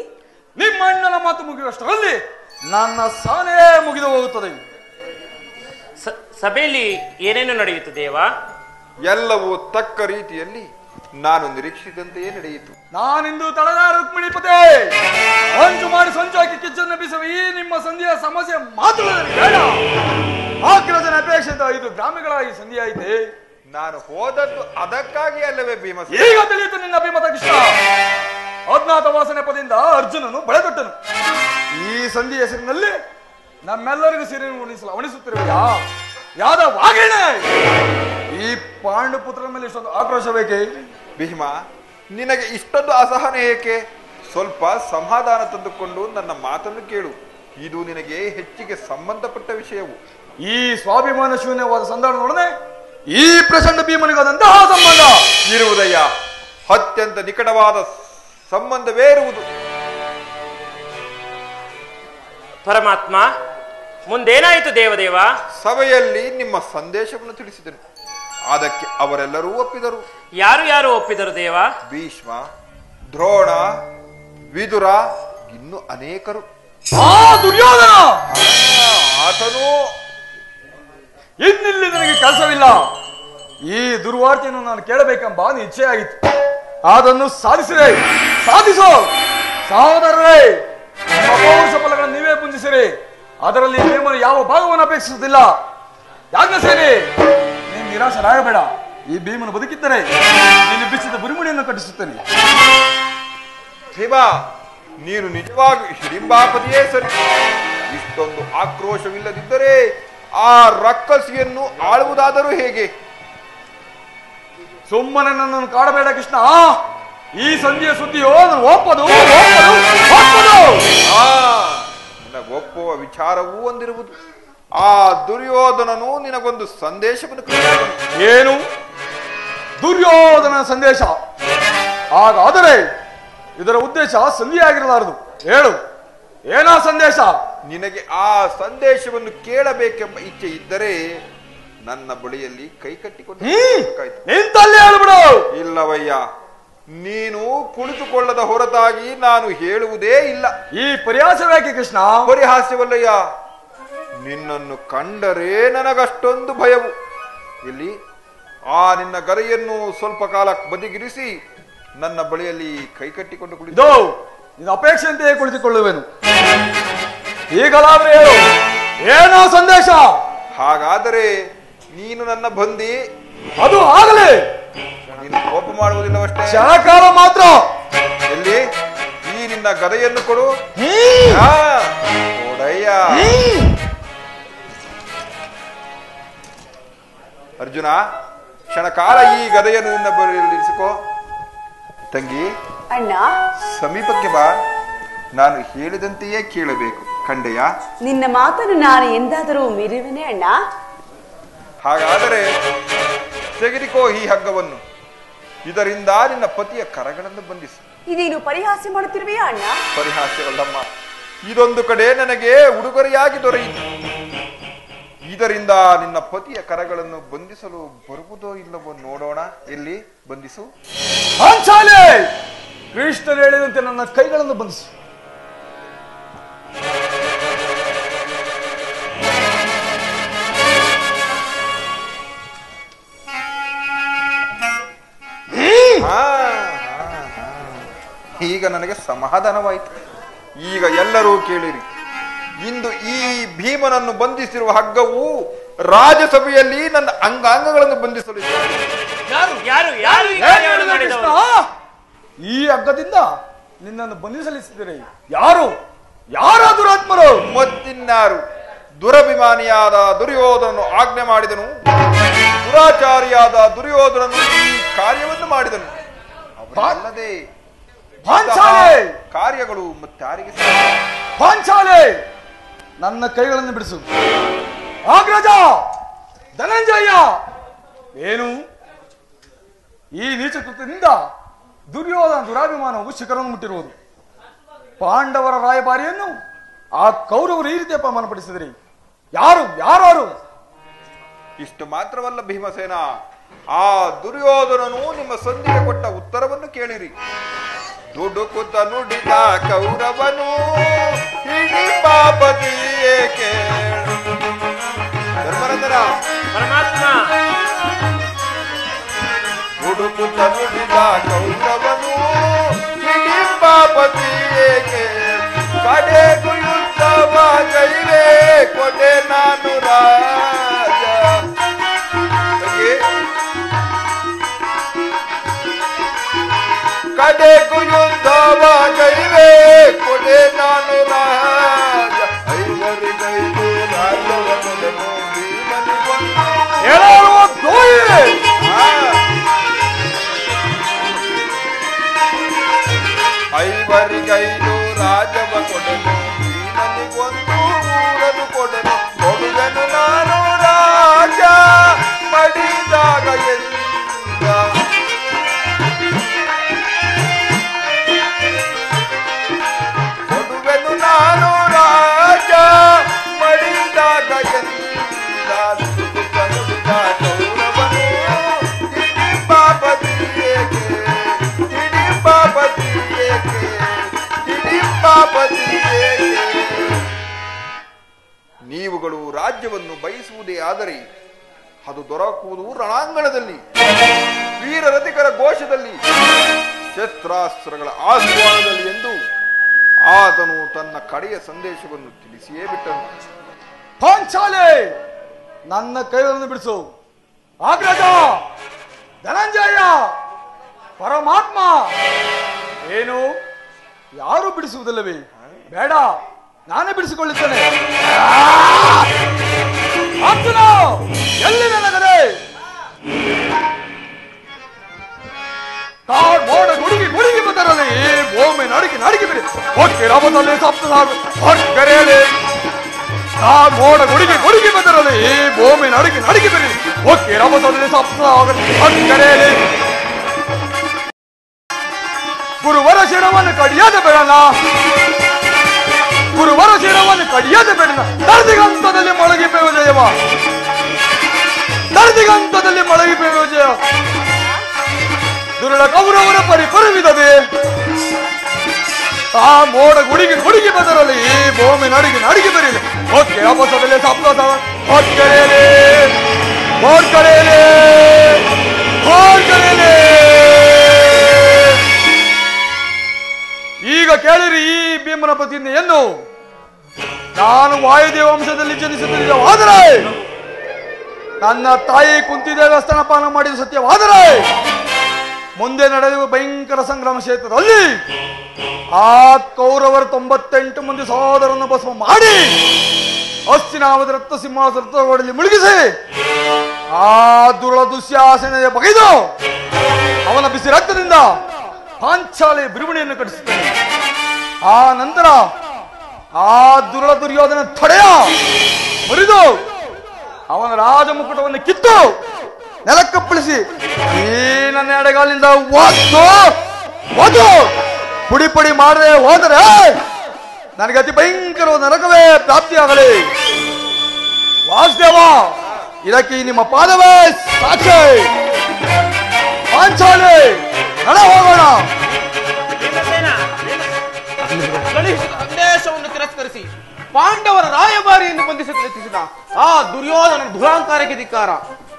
ನಿಮ್ಮ ಅಣ್ಣನ ಮಾತು ಮುಗಿಯುವಷ್ಟರಲ್ಲಿ ನನ್ನ ಸಾನೆ ಮುಗಿದು ಹೋಗುತ್ತದೆ. ಸಭೆಯಲ್ಲಿ ಏನೇನು ನಡೆಯಿತು ದೇವ? ಎಲ್ಲವೂ ತಕ್ಕ ರೀತಿಯಲ್ಲಿ ನಾನು ನಿರೀಕ್ಷಿಸಿದಂತೆಯೇ ನಡೆಯಿತು. ನಾನಿಂದು ತಳದಾರ ರುಕ್ಮಿಣಿ ಪತೆ ಹಂಚು ಮಾಡಿ ಸಂಚಾಕಿ ಕಿಚ್ಚನ್ನು ಬಿಸುವ ಈ ನಿಮ್ಮ ಸಂಧಿಯ ಸಮಸ್ಯೆ ಮಾತ್ರ ಆಕ್ರೋಶನ ಅಪೇಕ್ಷಿತ ಐದು ಗ್ರಾಮಗಳ ಈ ಸಂಧಿ ಐತೆ. ನಾನು ಹೋದದ್ದು ಅದಕ್ಕಾಗಿ ಅಲ್ಲವೇ ಭೀಮ? ಈಗ ತಿಳಿಯಿತು ನಿನ್ನ ಭೀಮತ ಕೃಷ್ಣ. ಅಜ್ಞಾತ ವಾಸನೆ ಪದಿಂದ ಅರ್ಜುನನು ಬಳೆದೊಟ್ಟನು. ಈ ಸಂಧಿ ಹೆಸರಿನಲ್ಲಿ ನಮ್ಮೆಲ್ಲರಿಗೂ ಸಿರಿ ಉಣಿಸಲ ಉಣಿಸುತ್ತಿರುವ ಯಾದ ವಾಗೇಣ ಈ ಪಾಂಡುಪುತ್ರನ ಮೇಲೆ ಇಷ್ಟೊಂದು ಆಕ್ರೋಶ ಬೇಕೆ? ಭೀಮ, ನಿನಗೆ ಇಷ್ಟೊಂದು ಅಸಹನೆ ಏಕೆ? ಸ್ವಲ್ಪ ಸಮಾಧಾನ ತಂದುಕೊಂಡು ನನ್ನ ಮಾತನ್ನು ಕೇಳು. ಇದು ನಿನಗೆ ಹೆಚ್ಚಿಗೆ ಸಂಬಂಧಪಟ್ಟ ವಿಷಯವು. ಈ ಸ್ವಾಭಿಮಾನ ಶೂನ್ಯವಾದ ಸಂಧಾನದೊಡನೆ ಈ ಪ್ರಸನ್ನ ಭೀಮನಿಗಾದಂತಹ ಸಂಬಂಧ ಇರುವುದಯ್ಯ? ಅತ್ಯಂತ ನಿಕಟವಾದ ಸಂಬಂಧವೇ ಇರುವುದು. ಪರಮಾತ್ಮ, ಮುಂದೇನಾಯಿತು ದೇವದೇವ? ಸಭೆಯಲ್ಲಿ ನಿಮ್ಮ ಸಂದೇಶವನ್ನು ತಿಳಿಸಿದನು. ಅದಕ್ಕೆ ಅವರೆಲ್ಲರೂ ಒಪ್ಪಿದರು. ಯಾರು ಯಾರು ಒಪ್ಪಿದರು ದೇವ? ಭೀಷ್ಮ, ದ್ರೋಣ, ವಿದುರ, ಇನ್ನು ಅನೇಕರು. ದುರ್ಯೋಧನ ಆತನು ಇನ್ನಿಲ್ಲಿ ನನಗೆ ಕೆಲಸವಿಲ್ಲ. ಈ ದುರ್ವಾರ್ತೆಯನ್ನು ನಾನು ಕೇಳಬೇಕೆಂಬ ನಿಶ್ಚಯಾಯಿತು. ಅದನ್ನು ಸಾಧಿಸಿದೆ. ಸಾಧಿಸೋ ಸಹೋದರರೇ, ಸಫಲಗಳನ್ನು ನೀವೇ ಪುಂಜಿಸಿರಿ. ಅದರಲ್ಲಿ ನಿಮ್ಮನ್ನು ಯಾವ ಭಾಗವನ್ನು ಅಪೇಕ್ಷಿಸುವುದಿಲ್ಲ. ಯಾಜ್ಞ ಸೇರಿ ನೀನು ನಿರಾಶರಾಗಬೇಡ. ಈ ಭೀಮನು ಬದುಕಿದ್ದರೆ ನೀನು ಬಿಚ್ಚಿದ ಬುರಿಮುಡಿಯನ್ನು ಕಟ್ಟಿಸುತ್ತೇನೆ. ಶಿವಾ, ನೀನು ನಿಜವಾಗಿ ಹಿಡಿಂಬಾಪತಿಯೇ ಸರಿ. ಇಷ್ಟೊಂದು ಆಕ್ರೋಶವಿಲ್ಲದಿದ್ದರೆ ಆ ರಕ್ಕಸಿಯನ್ನು ಆಳುವುದಾದರೂ ಹೇಗೆ? ಸುಮ್ಮನೆ ನನ್ನನ್ನು ಕಾಡಬೇಡ ಕೃಷ್ಣ. ಈ ಸಂಧಿಯ ಸುದ್ದಿಯೋ ನಾನು ಒಪ್ಪದು ಒಪ್ಪುವ ವಿಚಾರವೂ ಒಂದಿರುವುದು. ಆ ದುರ್ಯೋಧನನು ನಿನಗೊಂದು ಸಂದೇಶವನ್ನು ಕೊಟ್ಟನು. ಏನು ದುರ್ಯೋಧನ ಸಂದೇಶ? ಹಾಗಾದರೆ ಇದರ ಉದ್ದೇಶ ಸಂಧಿಯಾಗಿರಲಾರದು. ಹೇಳು, ಏನಾ ಸಂದೇಶ? ನಿನಗೆ ಆ ಸಂದೇಶವನ್ನು ಕೇಳಬೇಕೆಂಬ ಇಚ್ಛೆ ಇದ್ದರೆ ನನ್ನ ಬಳಿಯಲ್ಲಿ ಕೈ ಕಟ್ಟಿಕೊಂಡು ಹೇಳ್ಬಿಡು. ಇಲ್ಲವಯ್ಯ, ನೀನು ಕುಳಿತುಕೊಳ್ಳದ ಹೊರತಾಗಿ ನಾನು ಹೇಳುವುದೇ ಇಲ್ಲ. ಈ ಪರಿಹಾಸವೇಕೆ ಕೃಷ್ಣ? ಪರಿಹಾಸ್ಯವಲ್ಲಯ್ಯ, ನಿನ್ನನ್ನು ಕಂಡರೆ ನನಗಷ್ಟೊಂದು ಭಯವು. ಇಲ್ಲಿ ಆ ನಿನ್ನ ಗರೆಯನ್ನು ಸ್ವಲ್ಪ ಕಾಲ ಬದಿಗಿರಿಸಿ ನನ್ನ ಬಳಿಯಲ್ಲಿ ಕೈ ಕಟ್ಟಿಕೊಂಡು ಕುಳಿತು ನಿನ್ನ ಅಪೇಕ್ಷೆಯಂತೆಯೇ ಕುಳಿತುಕೊಳ್ಳುವೆನು. ಈಗಲಾದ್ರೆ ಹೇಳು, ಏನೋ ಸಂದೇಶ? ಹಾಗಾದರೆ ನೀನು ನನ್ನ ಬಂದಿ. ಅದು ಆಗಲೇ, ನೀನು ಕೋಪ ಮಾಡುವುದಿಲ್ಲವಷ್ಟೇ. ಶಾಕಾಲ ಮಾತ್ರ. ಎಲ್ಲಿ ಈ ನಿನ್ನ ಗದೆಯನ್ನು ಕೊಡು. ಕೊಡಯ್ಯ. ಅರ್ಜುನ, ಕ್ಷಣಕಾಲ ಈ ಗದೆಯನ್ನು ನಿನ್ನ ಬಳಿಯಲ್ಲಿರಿಸಿಕೋ. ತಂಗಿ, ಅಣ್ಣ, ಸಮೀಪಕ್ಕೆ ಬಾ. ನಾನು ಹೇಳಿದಂತೆಯೇ ಕೇಳಬೇಕು. ಕಂಡೆಯ, ನಿನ್ನ ಮಾತನ್ನು ನಾನು ಎಂದಾದರೂ ಮೀರುವೆನೆ ಅಣ್ಣ? ಹಾಗಾದರೆ ತೆಗೆದುಕೋ ಈ ಹಗ್ಗವನ್ನು. ಇದರಿಂದ ನಿನ್ನ ಪತಿಯ ಕರಗಳನ್ನು ಬಂಧಿಸಿ. ಇದೇನು ಪರಿಹಾಸ್ಯ ಮಾಡುತ್ತಿರುವೆಯಾ ಅಣ್ಣ? ಪರಿಹಾಸ್ಯವಲ್ಲಮ್ಮ, ಇದೊಂದು ಕಡೆ ನನಗೆ ಉಡುಗೊರೆಯಾಗಿ ದೊರೆಯಿತು. ಇದರಿಂದ ನಿನ್ನ ಪತಿಯ ಕರಗಳನ್ನು ಬಂಧಿಸಲು ಬರುವುದೋ ಇಲ್ಲವೋ ನೋಡೋಣ. ಇಲ್ಲಿ ಬಂಧಿಸು. ಕೃಷ್ಣರು ಹೇಳಿದಂತೆ ನನ್ನ ಕೈಗಳನ್ನು ಬಂಧಿಸು. ಈಗ ನನಗೆ ಸಮಾಧಾನವಾಯಿತು. ಈಗ ಎಲ್ಲರೂ ಕೇಳಿರಿ. ಇಂದು ಈ ಭೀಮನನ್ನು ಬಂಧಿಸಿರುವ ಹಗ್ಗವು ರಾಜ್ಯಸಭೆಯಲ್ಲಿ ನನ್ನ ಅಂಗಾಂಗಗಳನ್ನು ಬಂಧಿಸಲು. ಈ ಹಗ್ಗದಿಂದ ನಿನ್ನನ್ನು ಬಂಧಿಸಲಿಸಿದರೆ ಯಾರು? ಯಾರ ದುರಾತ್ಮರು? ಮತ್ತಿನ್ನಾರು. ದುರಭಿಮಾನಿಯಾದ ದುರ್ಯೋಧನನು ಆಜ್ಞೆ ಮಾಡಿದನು. ದುರಾಚಾರಿಯಾದ ದುರ್ಯೋಧನನು ಈ ಕಾರ್ಯವನ್ನು ಮಾಡಿದನು. ಅವರಲ್ಲದೆ ಕಾರ್ಯಗಳು ಮತ್ತಾರಿಗೆ? ಪಾಂಚಾಲೆ, ನನ್ನ ಕೈಗಳನ್ನು ಬಿಡಿಸು. ಆಗ್ರಜ, ಧನಂಜಯ, ಏನು ಈ ನೀಚಕೃತ್ಯದಿಂದ ದುರ್ಯೋಧನ ದುರಾಭಿಮಾನವು ಶಿಖರವನ್ನು ಮುಟ್ಟಿರುವುದು. ಪಾಂಡವರ ರಾಯಭಾರಿಯನ್ನು ಆ ಕೌರವರು ಈ ರೀತಿ ಅಪಮಾನಪಡಿಸಿದ್ರಿ. ಯಾರು ಯಾರು? ಇಷ್ಟು ಮಾತ್ರವಲ್ಲ ಭೀಮಸೇನ, ಆ ದುರ್ಯೋಧನನು ನಿಮ್ಮ ಸಂಧಿಗೆ ಕೊಟ್ಟ ಉತ್ತರವನ್ನು ಕೇಳಿರಿ. ದುಡುಕುತನುಡಿದ ಕೌರವನು ಇಡೀ ಪಾಪದಿಯೇಕೆ? ಧರ್ಮರಂದ್ರ ಪರಮಾತ್ಮ ದುಡುಕುತನುಡಿದ ಕೌರವನು ಇಡೀ ಪಾಪದಿಯೇಕೆ? ಕಡೆಗೂ ಯುದ್ಧವಾಗೈರೆ ಕೊನೆ ನಾನು ರಾಜ. ಕಡೆಗೂ ಯುದ್ಧವಾಗೈರೆ ಕೊನೆ ನಾನು ರಾಜ. ಐವರಿಗೈದು ರಾಜವನನ್ನು ಭೀಮನಿಗೊಂದು ಹೇಳುವ ದೋಯೆ. ಐವರಿಗೈದು ರಾಜವ ಕೊಡನು ಭೀಮನಿಗೊಂದು ಊರನು ಕೊಡನು. ಕೊಡುವೆನು ನಾನು ರಾಜ ಪಡಿದಾಗ ಎಂದ. ಕೊಡುವೆನು ನಾನು ರಾಜ ಪಡಿದಾಗ ಎಂದ. ನೀವುಗಳು ರಾಜ್ಯವನ್ನು ಬಯಸುವುದೇ ಆದರೆ ಅದು ದೊರಕುವುದು ರಣಾಂಗಣದಲ್ಲಿ, ವೀರ ರಥಿಕರ ಘೋಷದಲ್ಲಿ, ಶಸ್ತ್ರಾಸ್ತ್ರಗಳ ಆಹ್ವಾನದಲ್ಲಿ ಎಂದು ಆತನು ತನ್ನ ಕಡೆಯ ಸಂದೇಶವನ್ನು ತಿಳಿಸಿಯೇ ಬಿಟ್ಟನು. ಪಾಂಚಾಲೆ, ನನ್ನ ಕೈಗಳನ್ನು ಬಿಡಿಸು. ಆಗ್ರಹ ಧನಂಜಯ ಪರಮಾತ್ಮ, ಏನು ಯಾರು ಬಿಡಿಸುವುದಿಲ್ಲವೇ? ಬೇಡ, ನಾನೇ ಬಿಡಿಸಿಕೊಳ್ಳುತ್ತೇನೆ. ಎಲ್ಲಿ ನನಗದೆ ಗುಡುಗಿ ಗುಡುಗಿ ಬಂದರಲ್ಲಿ ಭೂಮಿ ನಡುಗಿ ನಡುಗಿ ಬಿಡಿ ಹೊಟ್ಟೆ ರಾಮದಲ್ಲಿ ಸಪ್ತದಾಗ ಹೊಟ್ಟೆರೆಯಲ್ಲಿ ಆ ಮೋಡ ಗುಡುಗಿ ಗುಡುಗಿ ಬಂದರಲ್ಲಿ ಭೂಮಿ ನಡುಗಿ ನಡುಗಿ ಬಿಡಿ ಹೊಟ್ಟೆ ರಾಮದಲ್ಲಿ ಸಪ್ತದಾಗ ಹೊಟ್ಟೆರೆಯಲ್ಲಿ ಗುರುವರ ಶಿರವನ್ನು ಕಡಿಯಾದ ಬೇಡಣ, ಗುರುವರ ಶಿರವನ್ನು ಕಡಿಯಾದ ಬೇಡಣ. ತರದಿಗಂತದಲ್ಲಿ ಮೊಳಗಿ ಪ್ರಯೋಜಯವ, ತರದಿಗಂತದಲ್ಲಿ ಮೊಳಗಿ ಪ್ರಯೋಜಯ. ದುರುಳ ಕೌರವರ ಪರಿಪುರವಿದೆ. ಆ ಮೋಡ ಗುಡಿಗೆ ಗುಡಿಗೆ ಬದರಲಿ ಭೂಮಿ ನಡಿಗೆ ನಡಿಗೆ ಬರೀಲಿ ಓಕೆ ಅಪಸದಲ್ಲಿ ಸಪ್ತ ಹೊಟ್ಟೆಯಲ್ಲಿ ಹೊಟ್ಟೆಯಲ್ಲಿ ಹೊಟ್ಟೆಯಲ್ಲಿ. ಈಗ ಕೇಳಿರಿ ಈ ಭೀಮನ ಪ್ರತಿಜ್ಞೆಯನ್ನು. ನಾನು ವಾಯುದೇವ ವಂಶದಲ್ಲಿ ಜನಿಸುತ್ತಿದ್ದೇವಾದರೆ, ನನ್ನ ತಾಯಿ ಕುಂತಿದೇವ ಸ್ತನಪಾನ ಮಾಡಿದ ಸತ್ಯವಾದರೆ, ಮುಂದೆ ನಡೆಯುವ ಭಯಂಕರ ಸಂಗ್ರಾಮ ಕ್ಷೇತ್ರದಲ್ಲಿ ಆ ಕೌರವರು ತೊಂಬತ್ತೆಂಟು ಮಂದಿ ಸಹೋದರನ್ನು ಭಸ್ಮ ಮಾಡಿ ಅಸ್ತಿನಾಮದ ರಕ್ತ ಸಿಂಹಾಸನ ರಕ್ತದಲ್ಲಿ ಮುಳುಗಿಸಿ ಆ ದುರ್ಲ ದುಶ್ಯಾಸನ ಬಗೆದು ಅವನ ಬಿಸಿ ರಕ್ತದಿಂದ ಪಾಂಚಾಲೆ ಬಿರುವಣಿಯನ್ನು ಕಟ್ಟಿಸುತ್ತೇನೆ. ಆ ನಂತರ ಆ ದುರ್ಲ ದುರ್ಯೋಧನ ತೊಡೆಯ ಮುರಿದು ಅವನ ರಾಜಮುಕುಟವನ್ನು ಕಿತ್ತು ನೆಲಕ್ಕಪ್ಪಳಿಸಿ ಈ ನನ್ನ ಎಡಗಾಲಿಂದ ಒದ್ದು ಒದ್ದು ಪುಡಿ ಪುಡಿ ಮಾಡದೆ ಹೋದರೆ ನನಗೆ ಅತಿ ಭಯಂಕರ ನರಕವೇ ಪ್ರಾಪ್ತಿಯಾಗಲಿ. ವಾಸುದೇವ, ಇದಕ್ಕೆ ನಿಮ್ಮ ಪಾದವೇ ಸಾಕ್ಷಿ. ಪಾಂಚಾಲೆ, ನಡೆ ಹೋಗೋಣ. ಸಂದೇಶವನ್ನು ತಿರಸ್ಕರಿಸಿ ಪಾಂಡವರ ರಾಯಭಾರಿಯನ್ನು ಬಂಧಿಸಲು ಯತ್ನಿಸಿದ ಆ ದುರ್ಯೋಧನ ದುರಾಂಕಾರಕ್ಕೆ ಧಿಕ್ಕಾರ.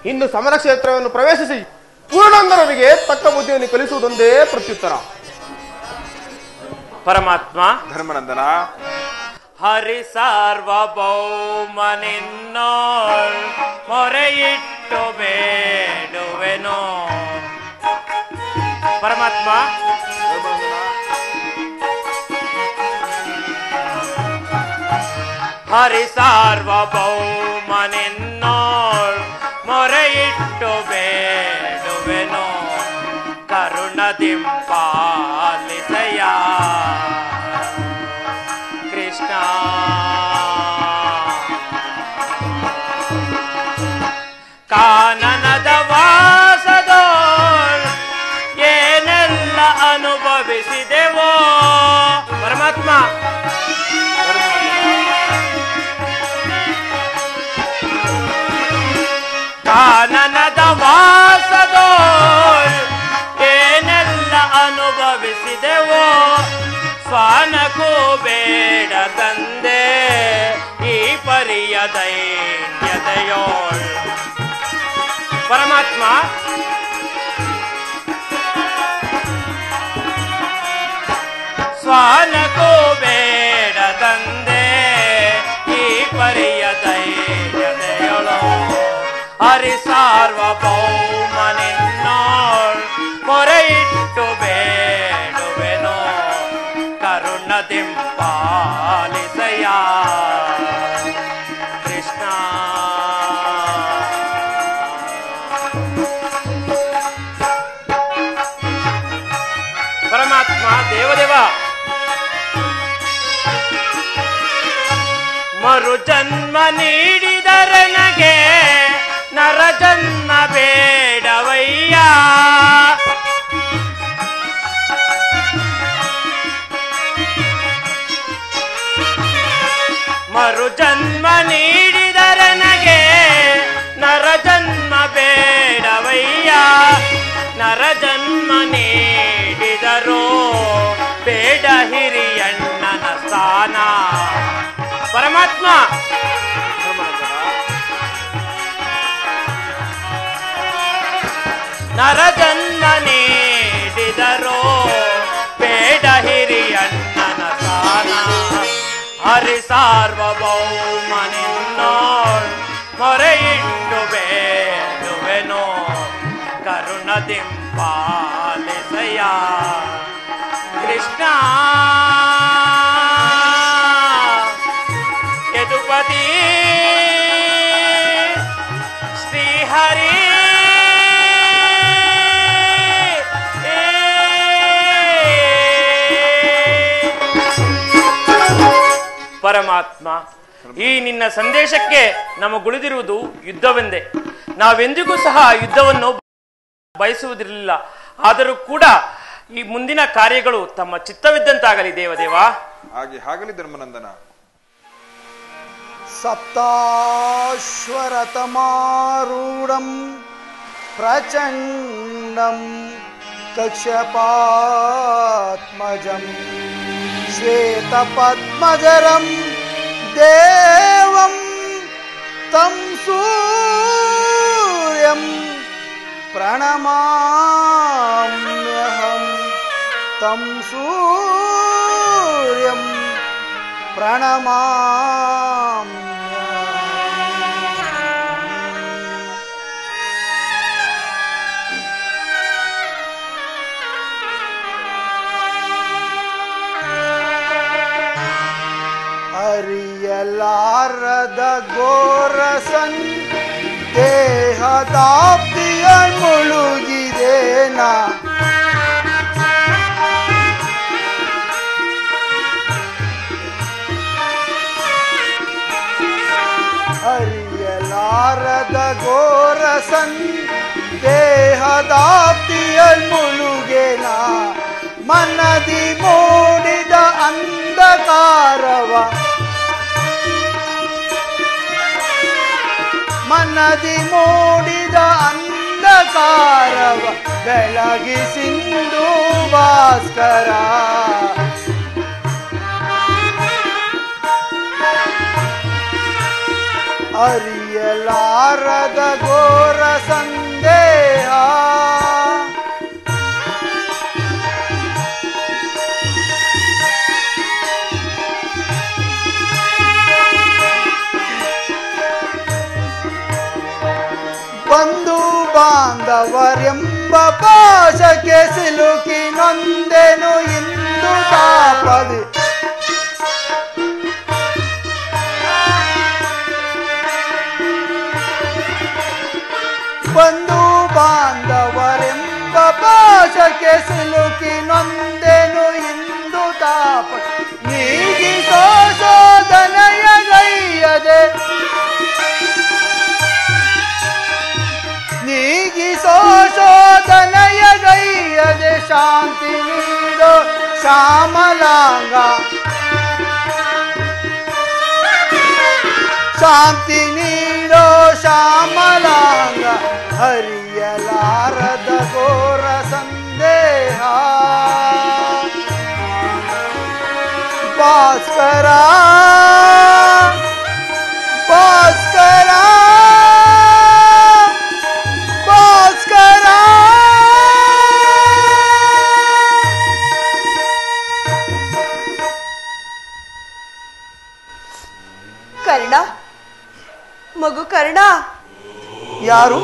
ಇನ್ನು ಸಮರ ಕ್ಷೇತ್ರವನ್ನು ಪ್ರವೇಶಿಸಿ ಪೂರ್ಣಂಗರನಿಗೆ ತಕ್ಕ ಬುದ್ಧಿಯನ್ನು ಕಲಿಸುವುದೊಂದೇ ಪ್ರತ್ಯುತ್ತರ. ಪರಮಾತ್ಮ ಧರ್ಮನಂದನ, ಹರಿ ಸಾರ್ವಭೌಮನೆನ್ನೋ ಮೊರೆಯಿಟ್ಟು ಬೇಡುವೆನೋ. ಪರಮಾತ್ಮ ಹರಿ ಸಾರ್ವಭೌಮನೆನ್ನೋಳ್ ಮೊರೆಯಿಟ್ಟು ಬೇಡುವೆನೋ. ಕರುಣದಿಂಪಾಲಿಸೆಯ ಕೃಷ್ಣ, ಕಾನನದ ವಾಸದೋಳ್ ಏನೆಲ್ಲ ಅನುಭವಿಸಿದೆವೋ. ಪರಮಾತ್ಮ ಕಾನನದ ವಾಸದೋ ಏನೆಲ್ಲ ಅನುಭವಿಸಿದೆವೋ. श्वान को बेड तंदे ई परियदैन्यदयो परमात्मा श्वान को बेड तंदे ई परियदैन्यदयो हरि सार्वभौम निन्नाल मोरइट्टु बेडुवेनो करुणदिंपालिसया कृष्णा परमात्मा देवदेवा मरु जन्म नीडिदर नगे नर जन्म बेडवय्या मरु जन्म नीडिदर नगे नर जन्म बेडवय्या नर जन्म नीडिदरो बेड हिरियण्णन स्थाನ परमात्मा नर जन्म नीडिदरो बेड हिरियण्णन स्थाನ हरि सार्वभौम निन्नाल मोरइट्टु बेडुवेनो करुणदिंपालिसया कृष्ण यदुपति श्रीहरि ಪರಮಾತ್ಮ ಈ ನಿನ್ನ ಸಂದೇಶಕ್ಕೆ ನಮಗುಳಿದಿರುವುದು ಯುದ್ಧವೆಂದೇ. ನಾವೆಂದಿಗೂ ಸಹ ಯುದ್ಧವನ್ನು ಬಯಸುವುದಿರಲಿಲ್ಲ. ಆದರೂ ಕೂಡ ಈ ಮುಂದಿನ ಕಾರ್ಯಗಳು ತಮ್ಮ ಚಿತ್ತವಿದ್ದಂತಾಗಲಿ ದೇವದೇವ. ಹಾಗೆ ಹಾಗಲಿ ಧರ್ಮನಂದನ. ಸಪ್ತಾಶ್ವರತಮಾರೂಢಂ ಪ್ರಚಂಡಂ ಕಕ್ಷಪಾತ್ಮಜಂ श्वेत पद्मजरं देवं तं सूर्यं प्रणमाम्यहं तं सूर्यं प्रणमाम्यहम् लारद गोरसन देहदाप्तिय मुलुगिदेना हरिय लारद गोरसन देहदाप्तिय मुलुगेना मनदि मूडिद अंधकारव मनदि मूडिद अंधकारव बेलगी सिंधु भास्कर अरियलारद घोर संदेह बंधु बांधवर्यंब पाशके सिलुकी नंदेनु इंदु तापदे बंधु बांधवर्यंब पाशके सिलुकी नंदेनु इंदु तापदे नीगी सोसोदनय गय्यदे नीगी सोशोदनय गय्यदे शांति नीडो श्यामलांग शांति नीडो श्यामलांग हरियलारद घोर संदेहा भास्करा भास्करा भास्करा। ಕರ್ಣ ಮಗು ಕರ್ಣ ಯಾರು?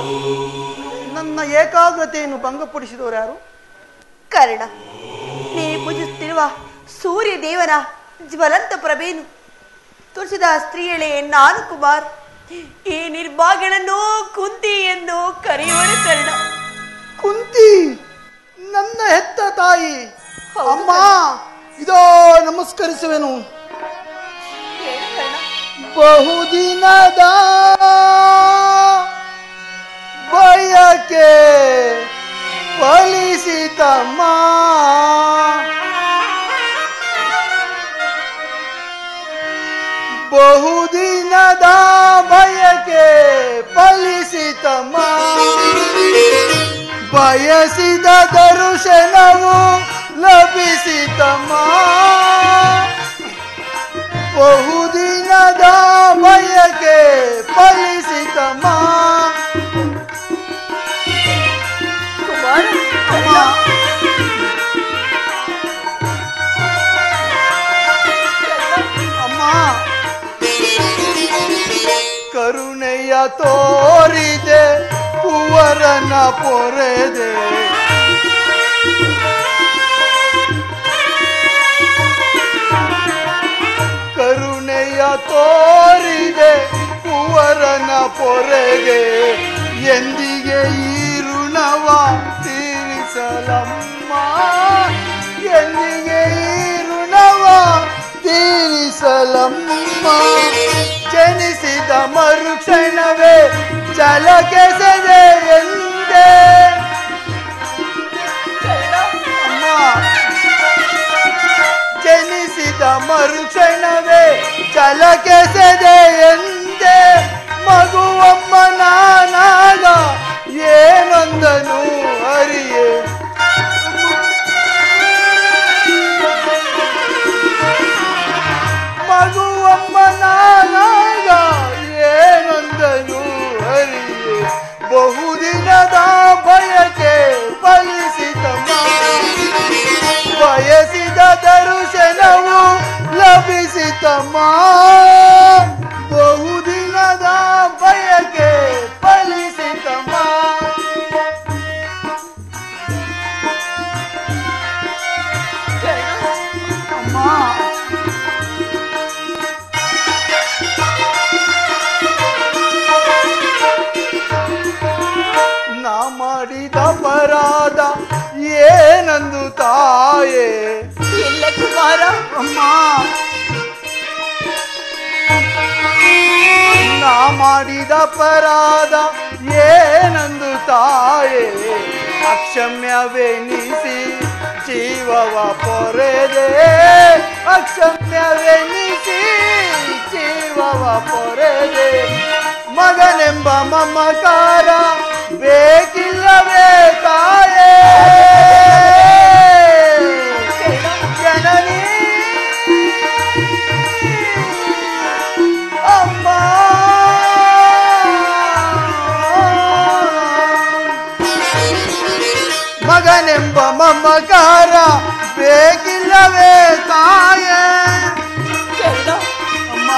ನನ್ನ ಏಕಾಗ್ರತೆಯನ್ನು ಭಂಗಪಡಿಸಿದವರು ಯಾರು? ಕರ್ಣ, ನೀವು ಪೂಜಿಸುತ್ತಿರುವ ಸೂರ್ಯದೇವನ ಜ್ವಲಂತ ಪ್ರಭೆಯನ್ನು ತುರಿಸಿದ ಸ್ತ್ರೀಯಳೇ ನಾನು ಕುಮಾರ್. ಈ ನಿರ್ಭಾಗ್ಯಳನ್ನು ಕುಂತಿ ಎಂದು ಕರೆಯುವರು ಕರ್ಣ. ಕುಂತಿ ನನ್ನ ಹೆತ್ತ ತಾಯಿ. ಅಮ್ಮ ಇದೋ ನಮಸ್ಕರಿಸುವೆನು. ಬಹುದಿನದ ಬಯಕೆ ಫಲಿಸಿತಮ್ಮ ಬಹುದಿನದ ಬಯಕೆ ಫಲಿಸಿತಮ್ಮ ಬಯಸಿದ ದರ್ಶನವು ಲಭಿಸಿತಮ್ಮ ಬಹುದಿನದ ಬಯಕೆ ಫಲಿಸಿತಮ್ಮ ಕರುಣೆಯ ತೋರಿದೆ ಪುವರನ ಪೊರೆದೆ ಕರುಣೆಯ ತೋರಿದೆ ಪುವರನ ಪೊರೆಗೆ ಎಂದಿಗೆ ಈ ಋಣವ ತೀರಿಸಲಮ್ಮ ಎಂದಿಗೆ ಈ ಋಣವ ತೀರಿಸಲಮ್ಮ ಜನಿಸಿದ ಮರುಕ್ಷಣವೇ ಛಲಕಿಸದೆ ಎಂದೆ ಜನಿಸಿದ ಮರುಕ್ಷಣವೇ ಛಲಕಿಸದೆ ಎಂದೆ ಮಗುವಮ್ಮ ನಾನಾಗ ಏನೊಂದನು ಅರಿಯೆ ಮಗುವಮ್ಮ ನಾನಾಗ ಏನೊಂದನು ಅರಿಯೆ ಬಹುದಿನದ ಬಯಕೆ ಫಲಿಸಿತಮ್ಮ ಬಯಸಿದ ದರ್ಶನವು ಲಭಿಸಿತಮ್ಮ ಬಹುದಿನದ ಬಯಕೆ ಫಲಿಸಿತಮ್ಮ. ನಾ ಮಾಡಿದ ಅಪರಾಧ ಏನಂದು ತಾಯೇ? ಇಲ್ಲ ಕುಮಾರ. ಅಮ್ಮ ನಾ ಮಾಡಿದ ಅಪರಾಧ ಏನಂದು ತಾಯೇ ಅಕ್ಷಮ್ಯವೆನಿಸಿ ಜೀವವ ಪೊರೆದೆ ಅಕ್ಷಮ್ಯವೆನಿಸಿ ಜೀವವ ಪೊರೆದೆ ಮಗನೆಂಬ ಮಮಕಾರ ಬೇಕಿಲ್ಲವೇ ತಾಯೇ? ಜನನಿ ಅಮ್ಮ ಮಗನೆಂಬ ಮಮಕಾರ ಬೇಕಿಲ್ಲವೇ ತಾಯೇ? ಅಮ್ಮ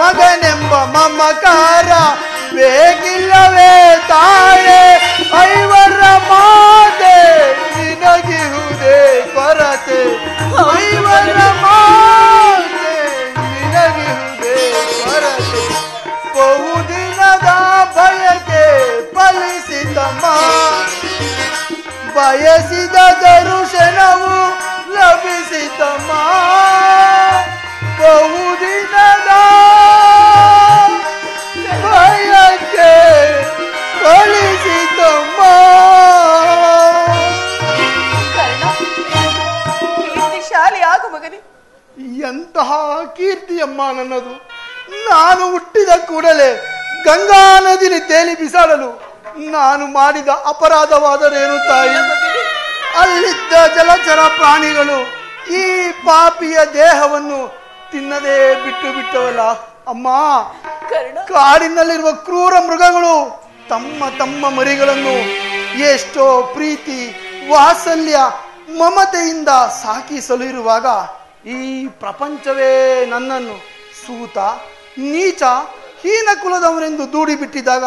ಮಗನೆಂಬ ಮಮಕಾರ ಬೇಕಿಲ್ಲವೇ ತಾಯೇ? ಐವರ ಮಾತೆ ನಿನಗಿಹುದೇ ಕೊರತೆ ಐವರ ಮಾತೆ ನಿನಗಿಹುದೇ ಕೊರತೆ ಬಹುದಿನದ ಬಯಕೆ ಫಲಿಸಿತಮ್ಮ ಬಯಸಿದ ದರುಶನವು ಲಭಿಸಿತಮ್ಮ ಬಹುದಿನದ ಬಯಕೆ ಫಲಿಸಿತಮ್ಮ. ಶಾಲೆ ಆಗು ಮಗನೇ. ಎಂತಹ ಕೀರ್ತಿಯಮ್ಮ ನನ್ನದು. ನಾನು ಹುಟ್ಟಿದ ಕೂಡಲೇ ಗಂಗಾ ನದಿಯಲ್ಲಿ ತೇಲಿ ಬಿಸಾಡಲು ನಾನು ಮಾಡಿದ ಅಪರಾಧವಾದರೇನು ತಾಯಿ? ಅಲ್ಲಿದ್ದ ಜಲಚರ ಪ್ರಾಣಿಗಳು ಈ ಪಾಪಿಯ ದೇಹವನ್ನು ತಿನ್ನದೇ ಬಿಟ್ಟು ಬಿಟ್ಟವಲ್ಲ ಅಮ್ಮ. ಕಾಡಿನಲ್ಲಿರುವ ಕ್ರೂರ ಮೃಗಗಳು ತಮ್ಮ ತಮ್ಮ ಮರಿಗಳನ್ನು ಎಷ್ಟೋ ಪ್ರೀತಿ ವಾತ್ಸಲ್ಯ ಮಮತೆಯಿಂದ ಸಾಕಿ ಸಲುಹಿರುವಾಗ ಈ ಪ್ರಪಂಚವೇ ನನ್ನನ್ನು ಸೂತ ನೀಚ ಹೀನ ಕುಲದವರೆಂದು ದೂಡಿಬಿಟ್ಟಿದ್ದಾಗ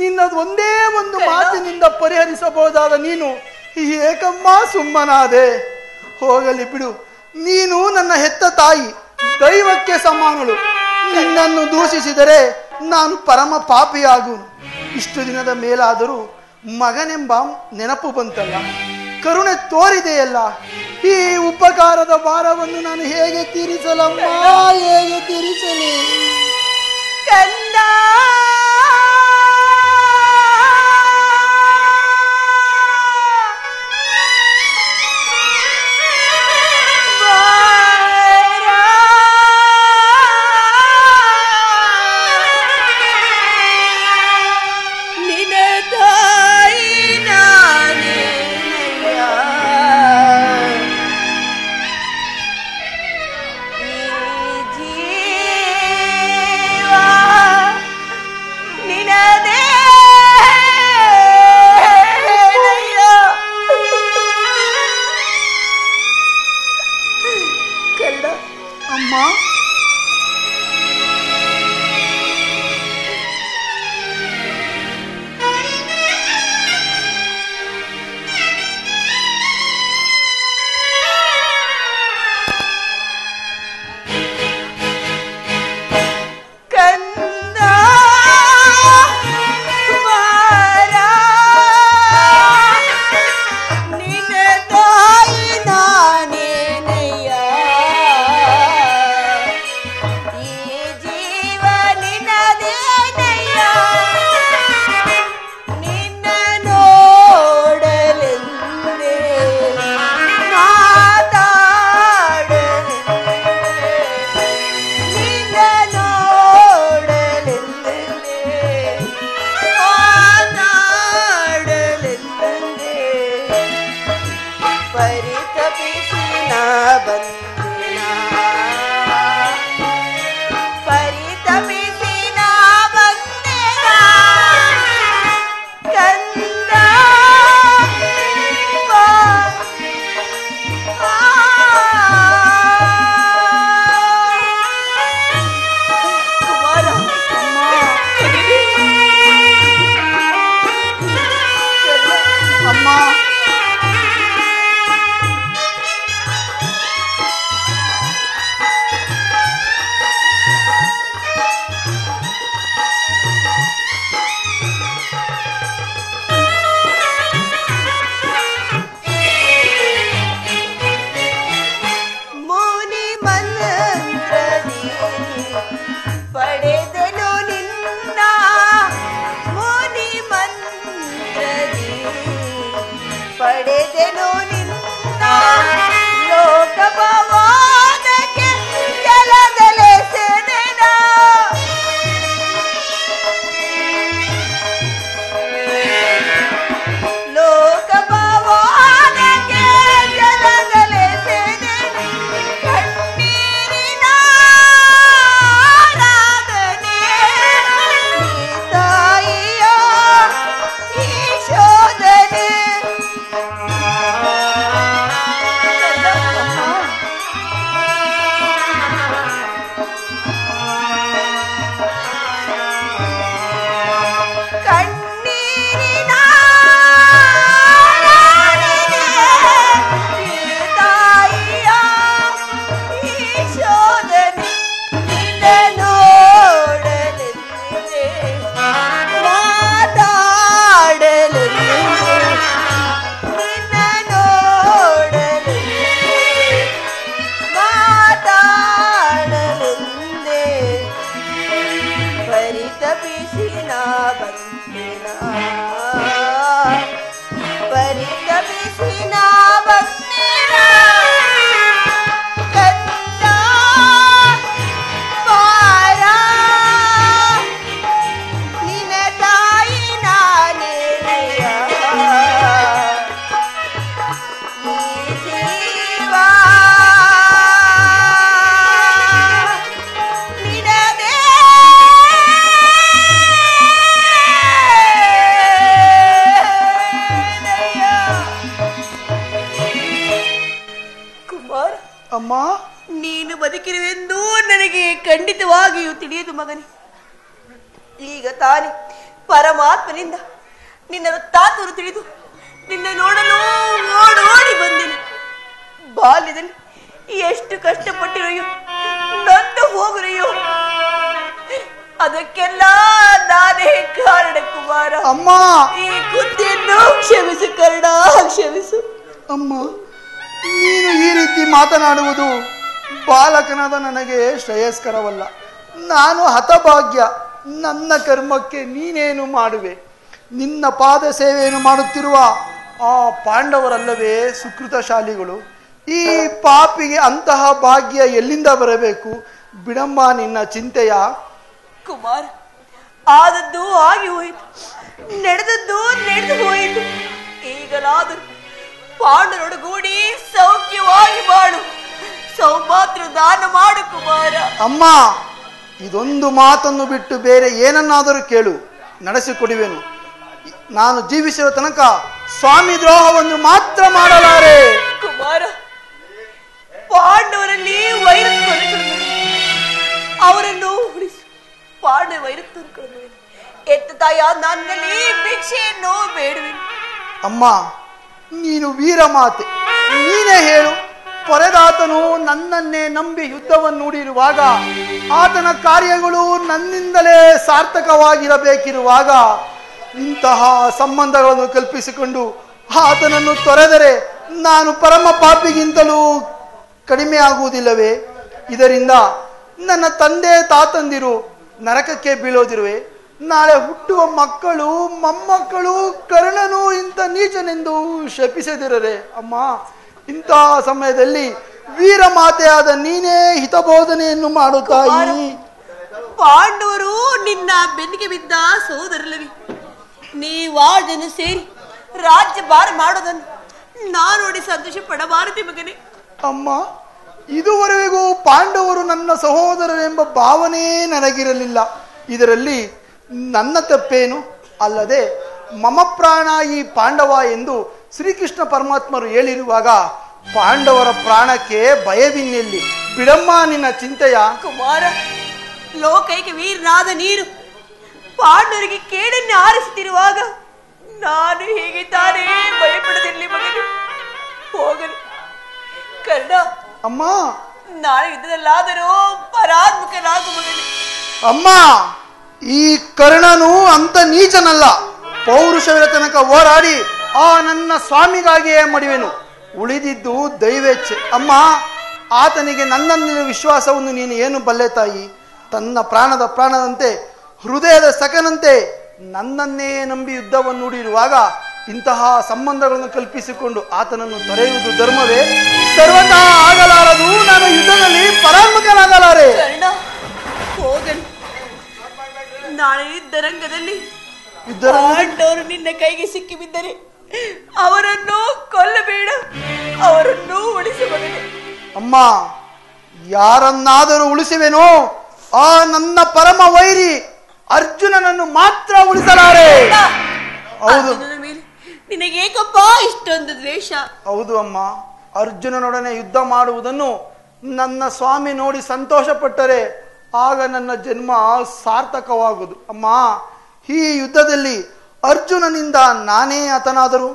ನಿನ್ನದು ಒಂದೇ ಒಂದು ಮಾತಿನಿಂದ ಪರಿಹರಿಸಬಹುದಾದ ನೀನು ಏಕಮ್ಮ ಸುಮ್ಮನಾದೆ. ಹೋಗಲಿ ಬಿಡು, ನೀನು ನನ್ನ ಹೆತ್ತ ತಾಯಿ, ದೈವಕ್ಕೆ ಸಮಾನಳು. ನಿನ್ನನ್ನು ದೂಷಿಸಿದರೆ ನಾನು ಪರಮ ಪಾಪಿಯಾಗುನು. ಇಷ್ಟು ದಿನದ ಮೇಲಾದರೂ ಮಗನೆಂಬ ನೆನಪು ಬಂತಲ್ಲ, ಕರುಣೆ ತೋರಿದೆಯಲ್ಲ, ಈ ಉಪಕಾರದ ಭಾರವನ್ನು ನಾನು ಹೇಗೆ ತೀರಿಸಲಮ್ಮ, ಹೇಗೆ ತೀರಿಸಲಿ? ಕಂದ जी ಬದುಕಿರುವೆಂದು ನನಗೆ ಖಂಡಿತವಾಗಿಯೂ ತಿಳಿಯದು ಮಗನೇ. ಈಗ ತಾನೇ ಪರಮಾತ್ಮನಿಂದ ನಿನ್ನ ತಾತರು ತಿಳಿದು ನಿನ್ನ ನೋಡಲು ಓಡೋಡಿ ಬಂದೆನು. ಬಾಲ್ಯದಲ್ಲಿ ಎಷ್ಟು ಕಷ್ಟಪಟ್ಟಿರೋಯೋ, ನೊಂದು ಹೋಗುರೆಯೋ, ಅದಕ್ಕೆಲ್ಲ ನಾನೇ ಕಾರಣ ಕುಮಾರ. ಅಮ್ಮ, ಈ ಕುಂತಿಯನ್ನು ಕ್ಷಮಿಸು ಕರ್ಣ, ಕ್ಷಮಿಸು. ಅಮ್ಮ, ನೀನು ಈ ರೀತಿ ಮಾತನಾಡುವುದು ಬಾಲಕನಾದ ನನಗೆ ಶ್ರೇಯಸ್ಕರವಲ್ಲ. ನಾನು ಹತಭಾಗ್ಯ. ನನ್ನ ಕರ್ಮಕ್ಕೆ ನೀನೇನು ಮಾಡುವೆ? ನಿನ್ನ ಪಾದ ಸೇವೆಯನ್ನು ಮಾಡುತ್ತಿರುವ ಆ ಪಾಂಡವರಲ್ಲವೇ ಸುಕೃತಶಾಲಿಗಳು? ಈ ಪಾಪಿಗೆ ಅಂತಹ ಭಾಗ್ಯ ಎಲ್ಲಿಂದ ಬರಬೇಕು? ಬಿಡಮ್ಮ ನಿನ್ನ ಚಿಂತೆಯ. ಕುಮಾರ್, ಆದದ್ದು ಆಗಿ ಹೋಯಿತು, ನಡೆದದ್ದು ನಡೆದು ಹೋಯಿತು. ಈಗಲಾದರೂ ಪಾಂಡವರೊಡಗೂಡಿ ಸೌಖ್ಯವಾಗಿ ಮಾಡು, ಸೌಪಾತ್ರ ದಾನ ಮಾಡು ಕುಮಾರ. ಅಮ್ಮ, ಇದೊಂದು ಮಾತನ್ನು ಬಿಟ್ಟು ಬೇರೆ ಏನನ್ನಾದರೂ ಕೇಳು, ನಡೆಸಿಕೊಡುವೆನು. ನಾನು ಜೀವಿಸಿರುವ ತನಕ ಸ್ವಾಮಿ ದ್ರೋಹವನ್ನು ಮಾತ್ರ ಮಾಡಲಾರೆ. ಕುಮಾರ, ಪಾಂಡವರಲ್ಲಿ ವೈರಸ್ ತೊರೆದುಕೊಳ್ಳುವೆ, ಅವರನ್ನು ಉಳಿಸು. ಪಾಂಡವ ವೈರಸ್ ತೊರೆದುಕೊಳ್ಳುವೆ, ಎತ್ತ ತಾಯ ನನ್ನಲ್ಲಿ ಭಿಕ್ಷೆಯನ್ನು ಬೇಡುವೆ. ಅಮ್ಮ, ನೀನು ವೀರಮಾತೆ, ನೀನೇ ಹೇಳು. ಪರದಾತನು ನನ್ನನ್ನೇ ನಂಬಿ ಯುದ್ಧವನ್ನುಡಿರುವಾಗ, ಆತನ ಕಾರ್ಯಗಳು ನನ್ನಿಂದಲೇ ಸಾರ್ಥಕವಾಗಿರಬೇಕಿರುವಾಗ ಇಂತಹ ಸಂಬಂಧಗಳನ್ನು ಕಲ್ಪಿಸಿಕೊಂಡು ಆತನನ್ನು ತೊರೆದರೆ ನಾನು ಪರಮ ಪಾಪಿಗಿಂತಲೂ ಕಡಿಮೆ ಆಗುವುದಿಲ್ಲವೇ? ಇದರಿಂದ ನನ್ನ ತಂದೆ ತಾತಂದಿರು ನರಕಕ್ಕೆ ಬೀಳೋದಿರುವೆ. ನಾಳೆ ಹುಟ್ಟುವ ಮಕ್ಕಳು ಮೊಮ್ಮಕ್ಕಳು ಕರ್ಣನು ಇಂಥ ನೀಚನೆಂದು ಶಪಿಸದಿರರೆ ಅಮ್ಮ. ಇಂತಹ ಸಮಯದಲ್ಲಿ ವೀರ ಮಾತೆಯಾದ ನೀನೇ ಹಿತಬೋಧನೆಯನ್ನು ಮಾಡುತ್ತಾಯಿ. ಪಾಂಡವರು ನಿನ್ನ ಬೆನ್ನಿಗೆ ಬಿದ್ದ ಸೋದರಲ್ಲವಿ. ನೀವಾದನ್ನು ಸೇರಿ ರಾಜ್ಯಭಾರ ಮಾಡೋದನ್ನು ನಾನು ನೋಡಿ ಸಂತೋಷ ಪಡಬಾರದೆ ಮಗನೇ. ಅಮ್ಮ, ಇದುವರೆಗೂ ಪಾಂಡವರು ನನ್ನ ಸಹೋದರರೆಂಬ ಭಾವನೆ ನನಗಿರಲಿಲ್ಲ. ಇದರಲ್ಲಿ ನನ್ನ ತಪ್ಪೇನು? ಅಲ್ಲದೆ ಮಮ ಪ್ರಾಣ ಈ ಪಾಂಡವ ಎಂದು ಶ್ರೀಕೃಷ್ಣ ಪರಮಾತ್ಮರು ಹೇಳಿರುವಾಗ ಪಾಂಡವರ ಪ್ರಾಣಕ್ಕೆ ಭಯವಿನ್ನೆಲ್ಲಿ? ಬಿಡಮ್ಮ ನಿನ್ನ ಚಿಂತೆಯ. ಕುಮಾರ, ಲೋಕೈಕ ವೀರನಾದ ನೀರು ಪಾಂಡವರಿಗೆ ಕೇಡನ್ನು ಆರಿಸುತ್ತಿರುವಾಗ ನಾನು ಹೀಗೆ ತಾನೇ ಭಯಪಡದಿರಲಿ ಮಗನು. ಹೋಗಲಿ ಕರ್ಣ. ಅಮ್ಮ, ನಾಳೆ ಯುದ್ಧದಲ್ಲಾದರೂ ಪರಾತ್ಮಕನಾಗು ಮಗನು. ಅಮ್ಮ, ಈ ಕರ್ಣನು ಅಂತ ನೀಚನಲ್ಲ. ಪೌರುಷವಿರ ತನಕ ಹೋರಾಡಿ ಆ ನನ್ನ ಸ್ವಾಮಿಗಾಗಿಯೇ ಮಡಿವೆನು. ಉಳಿದಿದ್ದು ದೈವೇಚ್ಛೆ. ಅಮ್ಮ, ಆತನಿಗೆ ನನ್ನಲ್ಲಿನ ವಿಶ್ವಾಸವನ್ನು ನೀನು ಏನು ಬಲ್ಲೆ ತಾಯಿ? ತನ್ನ ಪ್ರಾಣದ ಪ್ರಾಣದಂತೆ ಹೃದಯದ ಸಕನಂತೆ ನನ್ನನ್ನೇ ನಂಬಿ ಯುದ್ಧವನ್ನು ನುಡಿರುವಾಗ ಇಂತಹ ಸಂಬಂಧಗಳನ್ನು ಕಲ್ಪಿಸಿಕೊಂಡು ಆತನನ್ನು ತೊರೆಯುವುದು ಧರ್ಮವೇ? ಸರ್ವತಾ ಆಗಲಾರದು, ನಾನು ಯುದ್ಧದಲ್ಲಿ ಪರಾತ್ಮಕನಾಗಲಾರೆ. ನಾಳೆ ಯುದ್ಧರಂಗದಲ್ಲಿ ಪಾಂಡವರು ನಿನ್ನ ಕೈಗೆ ಸಿಕ್ಕಿ ಬಿದ್ದರೆ ಅವರನ್ನು ಕೊಲ್ಲಬೇಡ, ಅವರನ್ನು ಉಳಿಸಬೇಡ. ಅಮ್ಮ, ಯಾರನ್ನಾದರೂ ಉಳಿಸುವೆನೋ? ಆ ನನ್ನ ಪರಮ ವೈರಿ ಅರ್ಜುನನನ್ನು ಮಾತ್ರ ಉಳಿಸಲಾರೆ. ಹೌದು. ನಿನಗೇಕಪ್ಪ ಇಷ್ಟೊಂದು ದ್ವೇಷ? ಹೌದು ಅಮ್ಮ, ಅರ್ಜುನನೊಡನೆ ಯುದ್ಧ ಮಾಡುವುದನ್ನು ನನ್ನ ಸ್ವಾಮಿ ನೋಡಿ ಸಂತೋಷ ಪಟ್ಟರೆ ಆಗ ನನ್ನ ಜನ್ಮ ಸಾರ್ಥಕವಾಗುವುದು. ಅಮ್ಮ, ಈ ಯುದ್ಧದಲ್ಲಿ ಅರ್ಜುನನಿಂದ ನಾನೇ ಆತನಾದರೂ,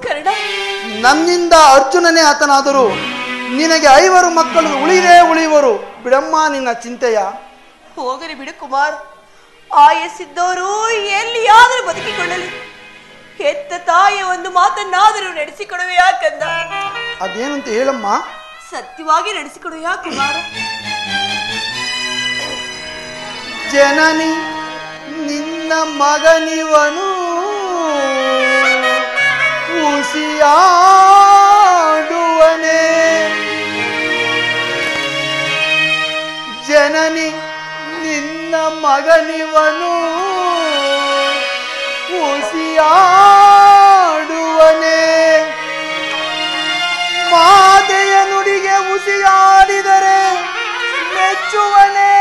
ನನ್ನಿಂದ ಅರ್ಜುನನೇ ಆತನಾದರೂ ನಿನಗೆ ಐವರು ಮಕ್ಕಳು ಉಳಿದೇ ಉಳಿಯುವರು. ಬಿಡಮ್ಮ ನಿನ್ನ ಚಿಂತೆಯ. ಹೋಗಲಿ ಬಿಡು ಕುಮಾರ್, ಆಯಸ್ಸಿದ್ದವರು ಎಲ್ಲಿಯಾದರೂ ಬದುಕಿಕೊಳ್ಳಲಿ. ಹೆತ್ತ ತಾಯಿಯ ಒಂದು ಮಾತನ್ನಾದರೂ ನಡೆಸಿಕೊಡುವೆ ಯಾಕಂದ. ಅದೇನಂತ ಹೇಳಮ್ಮ? ಸತ್ಯವಾಗಿ ನಡೆಸಿಕೊಡುವ ಕುಮಾರ. ಜನನಿ ನಿನ್ನ ಮಗನಿವನು ಕೂಸಿಯಾಡುವನೇ, ಜನನಿ ನಿನ್ನ ಮಗನಿವನು ಕೂಸಿಯಾಡುವನೇ. ಮಾತೆಯ ನುಡಿಗೆ ಉಸಿಯಾಡಿದರೆ ಮೆಚ್ಚುವನೇ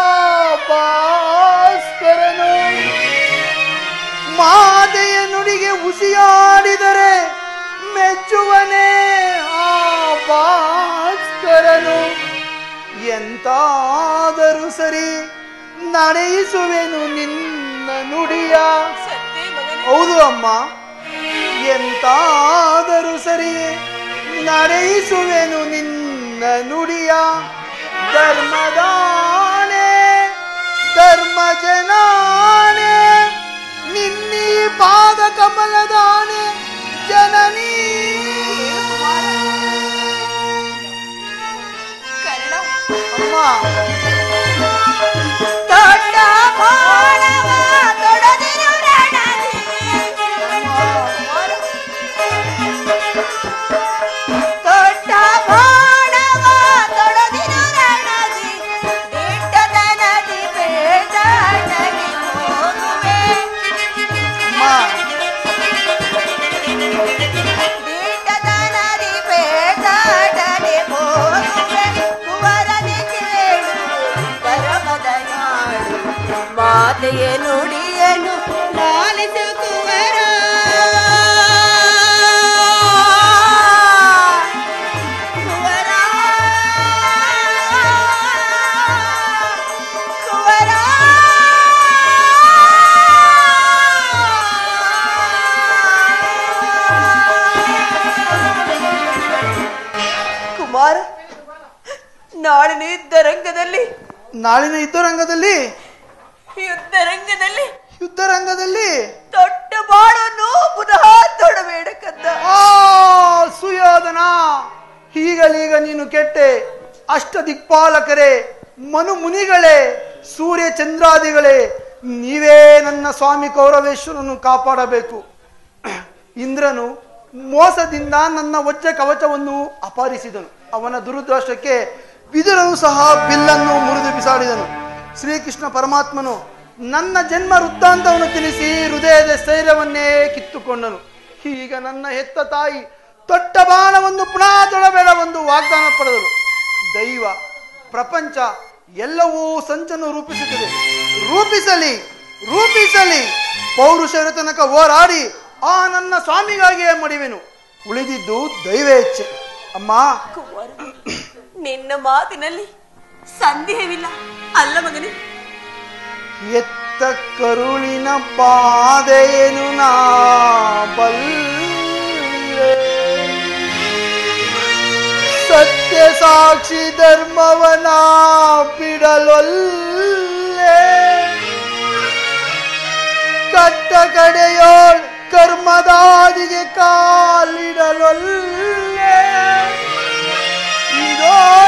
ಆ ಭಾಸ್ಕರನು. ಮಾತೆಯ ನುಡಿಗೆ ಉಸಿಯಾಡಿದರೆ ಮೆಚ್ಚುವನೇ ಆ ಭಾಸ್ಕರನು. ಎಂಥ ಎಂತಾದರೂ ಸರಿ ನಡೆಯಿಸುವೆನು ನಿನ್ನ ನುಡಿಯ. ಹೌದು ಅಮ್ಮ, ಎಂತಾದರೂ ಸರಿ ನಡೆಯಿಸುವೆನು ನಿನ್ನ ನುಡಿಯ. ಧರ್ಮದಾನೆ ಧರ್ಮ ಜನಾನೆ ನಿನ್ನೀ ಪಾದ ಕಮಲದಾನೆ ಜನನೀ. ನಾಳಿನ ಯುದ್ಧರಂಗದಲ್ಲಿ ಯುದ್ಧರಂಗದಲ್ಲಿ ಯುದ್ಧರಂಗದಲ್ಲಿ ದೊಡ್ಡ ಬಾಣವನ್ನು ಪುನಃ ತೊಡಬೇಡ ಕದ್ದ. ಆ ಸುಯೋಧನ, ಈಗಲೀಗ ನೀನು ಕೆಟ್ಟೆ. ಅಷ್ಟ ದಿಕ್ಪಾಲಕರೇ, ಮನು ಮುನಿಗಳೇ, ಸೂರ್ಯ ಚಂದ್ರಾದಿಗಳೇ, ನೀವೇ ನನ್ನ ಸ್ವಾಮಿ ಕೌರವೇಶ್ವರನ್ನು ಕಾಪಾಡಬೇಕು. ಇಂದ್ರನು ಮೋಸದಿಂದ ನನ್ನ ವಜ್ರ ಕವಚವನ್ನು ಅಪಹರಿಸಿದನು. ಅವನ ದುರುದ್ರಾಷ್ಟಕ್ಕೆ ಬಿದುರನು ಸಹ ಬಿಲ್ಲನ್ನು ಮುರಿದು ಬಿಸಾಡಿದನು. ಶ್ರೀಕೃಷ್ಣ ಪರಮಾತ್ಮನು ನನ್ನ ಜನ್ಮ ವೃತ್ತಾಂತವನ್ನು ತಿಳಿಸಿ ಹೃದಯದ ಸ್ಥೈರ್ಯವನ್ನೇ ಕಿತ್ತುಕೊಂಡನು. ಈಗ ನನ್ನ ಹೆತ್ತ ತಾಯಿ ತೊಟ್ಟ ಬಾಣವನ್ನು ಪುನಃ ತೊಡಬೇಡ ಒಂದು ವಾಗ್ದಾನ ಪಡೆದಳು. ದೈವ, ಪ್ರಪಂಚ ಎಲ್ಲವೂ ಸಂಚನ್ನು ರೂಪಿಸುತ್ತದೆ. ರೂಪಿಸಲಿ ರೂಪಿಸಲಿ ಪೌರುಷರ ತನಕ ಹೋರಾಡಿ ಆ ನನ್ನ ಸ್ವಾಮಿಗಾಗಿಯೇ ಮಡಿವೆನು. ಉಳಿದಿದ್ದು ದೈವ ಇಚ್ಛೆ. ಅಮ್ಮ, ನಿನ್ನ ಮಾತಿನಲ್ಲಿ ಸಂದೇಹವಿಲ್ಲ ಅಲ್ಲ ಮಗನೇ. ಎತ್ತ ಕರುಳಿನ ಬಾಧೆಯನು ನಾ ಬಲ್ಲೆ, ಸತ್ಯ ಸಾಕ್ಷಿ ಧರ್ಮವನ ಬಿಡಲೊಲ್ಲೆ, ಕಟ್ಟ ಕಡೆಯೋಳ್ ಕರ್ಮದಾದಿಗೆ ಕಾಲಿಡಲೊಲ್ಲೆ.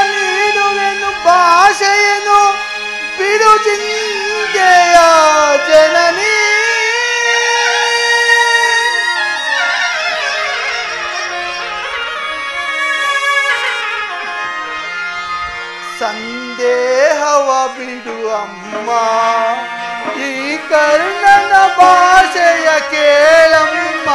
ನೀಡುವೆನು ಭಾಷೆಯನು ಬಿಡು ಚಿಂತೆಯ ಜನನಿ. ಸಂದೇಹವ ಬಿಡು ಅಮ್ಮ, ಈ ಕರ್ಣನ ಭಾಷೆಯ ಕೇಳಮ್ಮ.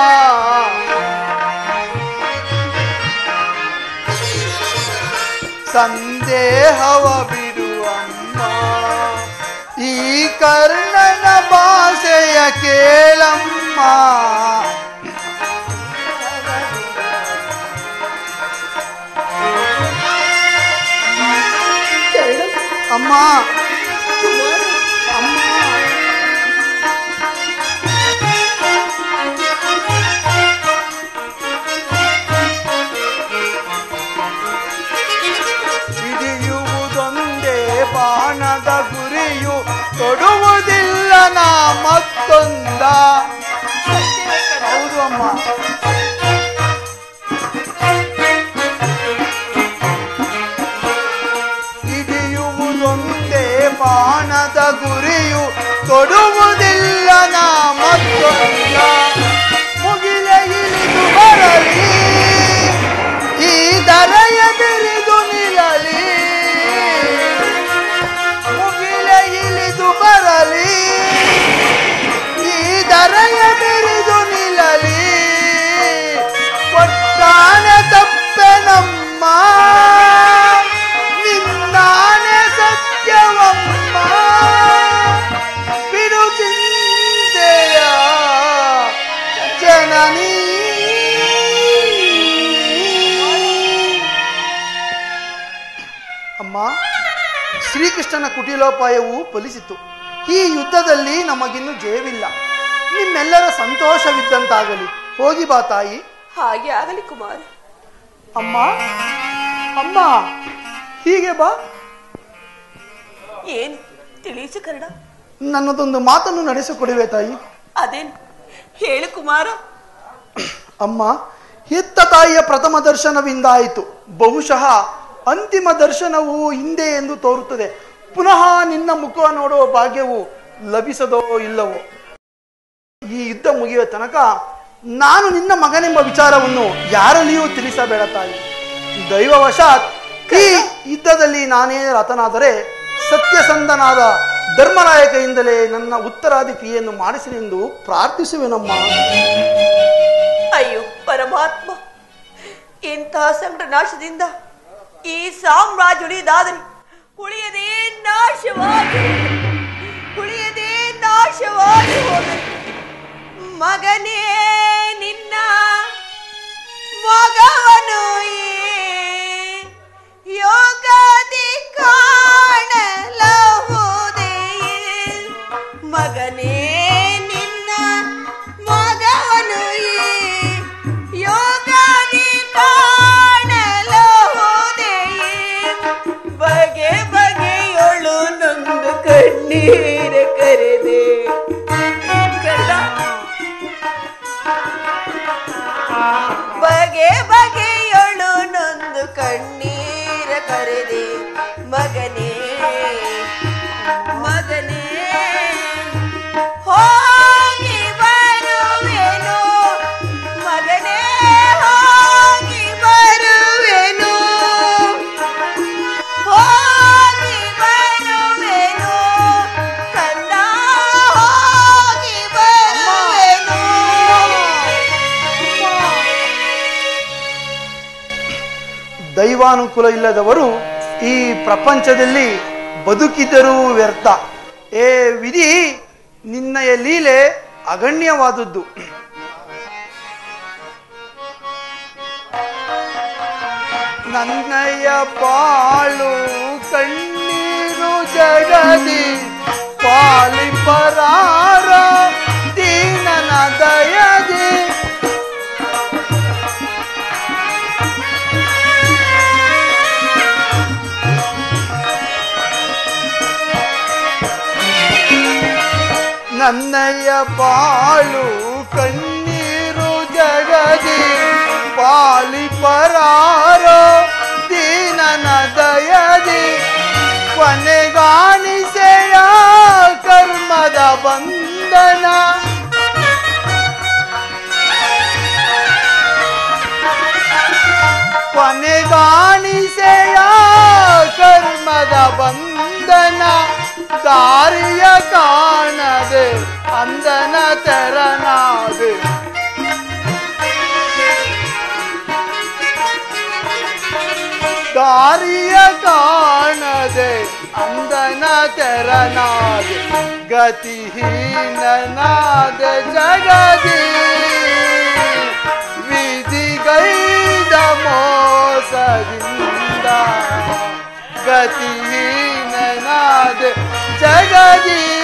ಸಂದೇಹವ ಬಿಡುವಮ್ಮ, ಈ ಕರ್ಣನ ಭಾಷೆಯ ಕೇಳಮ್ಮ. ಅಮ್ಮ ತೊಡುವುದಿಲ್ಲ ನಾ ಮತ್ತೊಂದ. ಹೌದು ಅಮ್ಮ, ಹಿಡಿಯುವುದೊಂದೇ ಬಾಣದ ಗುರಿಯು, ತೊಡುವುದಿಲ್ಲ ನಾ ಮತ್ತೊಂದ. ಮುಗಿಲ ಇಳಿದು ಬರಲಿ, ಈ ದರೆಯ ಬಿರಿದು ನಿಲ್ಲಲಿ. ಈ ದರೆಯ ಬಿರಿದು ನಿಲ್ಲಲಿ, ಕೊಟ್ಟಾನೆ ತಪ್ಪೆ ನಮ್ಮ, ನಿನ್ನಾನೆ ಸತ್ಯವಮ್ಮ. ಬಿಡು ಚಿಂತೆಯ ಶ್ರೀಕೃಷ್ಣನ ಕುಟಿಲೋಪಾಯವು ಫಲಿಸಿತು. ಈ ಯುದ್ಧದಲ್ಲಿ ನಮಗಿನ್ನು ಜಯವಿಲ್ಲ, ನಿಮ್ಮೆಲ್ಲರ ಸಂತೋಷವಿದ್ದಂತಾಗಲಿ. ಹೋಗಿ ಬಾ ತಾಯಿ. ಹಾಗೆ ಆಗಲಿ ಕುಮಾರ್. ಅಮ್ಮ ಅಮ್ಮ ಹೀಗೆ ಬಾ. ಏನು ತಿಳಿಸಿ ಕರ್ಣ, ನನ್ನದೊಂದು ಮಾತನ್ನು ನಡೆಸಿಕೊಡುವೆ ತಾಯಿ. ಅದೇನು ಹೇಳು ಕುಮಾರ. ಅಮ್ಮ, ಹೆತ್ತ ತಾಯಿಯ ಪ್ರಥಮ ದರ್ಶನವಿಂದಾಯಿತು, ಬಹುಶಃ ಅಂತಿಮ ದರ್ಶನವು ಹಿಂದೆ ಎಂದು ತೋರುತ್ತದೆ. ಪುನಃ ನಿನ್ನ ಮುಖ ನೋಡುವ ಭಾಗ್ಯವು ಲಭಿಸದೋ ಇಲ್ಲವೋ. ಈ ಯುದ್ಧ ಮುಗಿಯುವ ತನಕ ನಾನು ನಿನ್ನ ಮಗನೆಂಬ ವಿಚಾರವನ್ನು ಯಾರಲ್ಲಿಯೂ ತಿಳಿಸಬೇಡ ತಾಯಿ. ದೈವವಶಾತ್ ಈ ಯುದ್ಧದಲ್ಲಿ ನಾನೇ ರತನಾದರೆ ಸತ್ಯಸಂಧನಾದ ಧರ್ಮರಾಯ ಕೈಯಿಂದಲೇ ನನ್ನ ಉತ್ತರಾಧಿಪಿಯನ್ನು ಮಾಡಿಸಲೆಂದು ಪ್ರಾರ್ಥಿಸುವೆನಮ್ಮ. ಅಯ್ಯೋ ಪರಮಾತ್ಮ, ಇಂತಹ ಸಂಕಟ ನಾಶದಿಂದ ಈ ಸಾಮ್ರಾಜ್ಯ ಉಳಿಯದಾದರೆ ಉಳಿಯದೇ ನಾಶವಾಗಿ ಉಳಿಯದೇ ನಾಶವಾಗಿ ಹೋಗಲಿ. ಮಗನೇ ನಿನ್ನ ಮಗವನು ಯೋಗದಿ ಕಾಣಲಹುದೇ. ಮಗನೇ ನಿನ್ನ ಮಗವನು ಯೋಗದಿ ಕಾಣಲಹುದೇ. ಬಗೆ ಬಗೆಯೊಳು ನೊಂದು ಕಣ್ಣೀರ ಕರೆದೆ. ಬಗೆ ಬಗೆಯೊಳು ನೊಂದು ಕಣ್ಣೀರ ಕರೆದೆ. ಮಗನೇ ಮಗನೇ ಹೋಗಿ ಬರುವೆನು. ಮಗನೇ ಹೋಗಿ ಬರುವೆನು. ಹೋಗಿ ಬರುವೆನು ಕಂದ, ಹೋಗಿ ಬರುವೆನು. ದೈವಾನುಕೂಲ ಇಲ್ಲದವರು ಈ ಪ್ರಪಂಚದಲ್ಲಿ ಬದುಕಿದರೂ ವ್ಯರ್ಥ. ಏ ವಿಧಿ, ನಿನ್ನಯ ಲೀಲೆ ಅಗಣ್ಯವಾದದ್ದು. ನನ್ನಯ ಬಾಳು ಕಣ್ಣೀರು ಜಗದಿ ಪಾಲಿಪರಾರ ದೀನನ ದಯದಿ. ನನ್ನಯ ಬಾಳು ಕಣ್ಣೀರು ಜಗದಿ ಪಾಲಿಪರಾರೋ ದೀನನ ದಯದಿ. ಕೊನೆಗಾಣಿಸೆಯ ಕರ್ಮದ ಬಂಧನ, ಕೊನೆಗಾಣಿಸೆಯ ಕರ್ಮದ ಬಂಧನ. ದಾರಿಯ ಕಾಣದೆ ಅಂದನ ತೆರನಾದೆ. ದಾರಿಯ ಕಾಣದೆ ಅಂದನ ತೆರನಾದೆ. ಗತಿಹೀನನಾದ ಜಗದಿ ವಿಧಿಗೈದ ಮೋಸದಿಂದ. ಗತಿಹೀನನಾದ ಜಗದಿ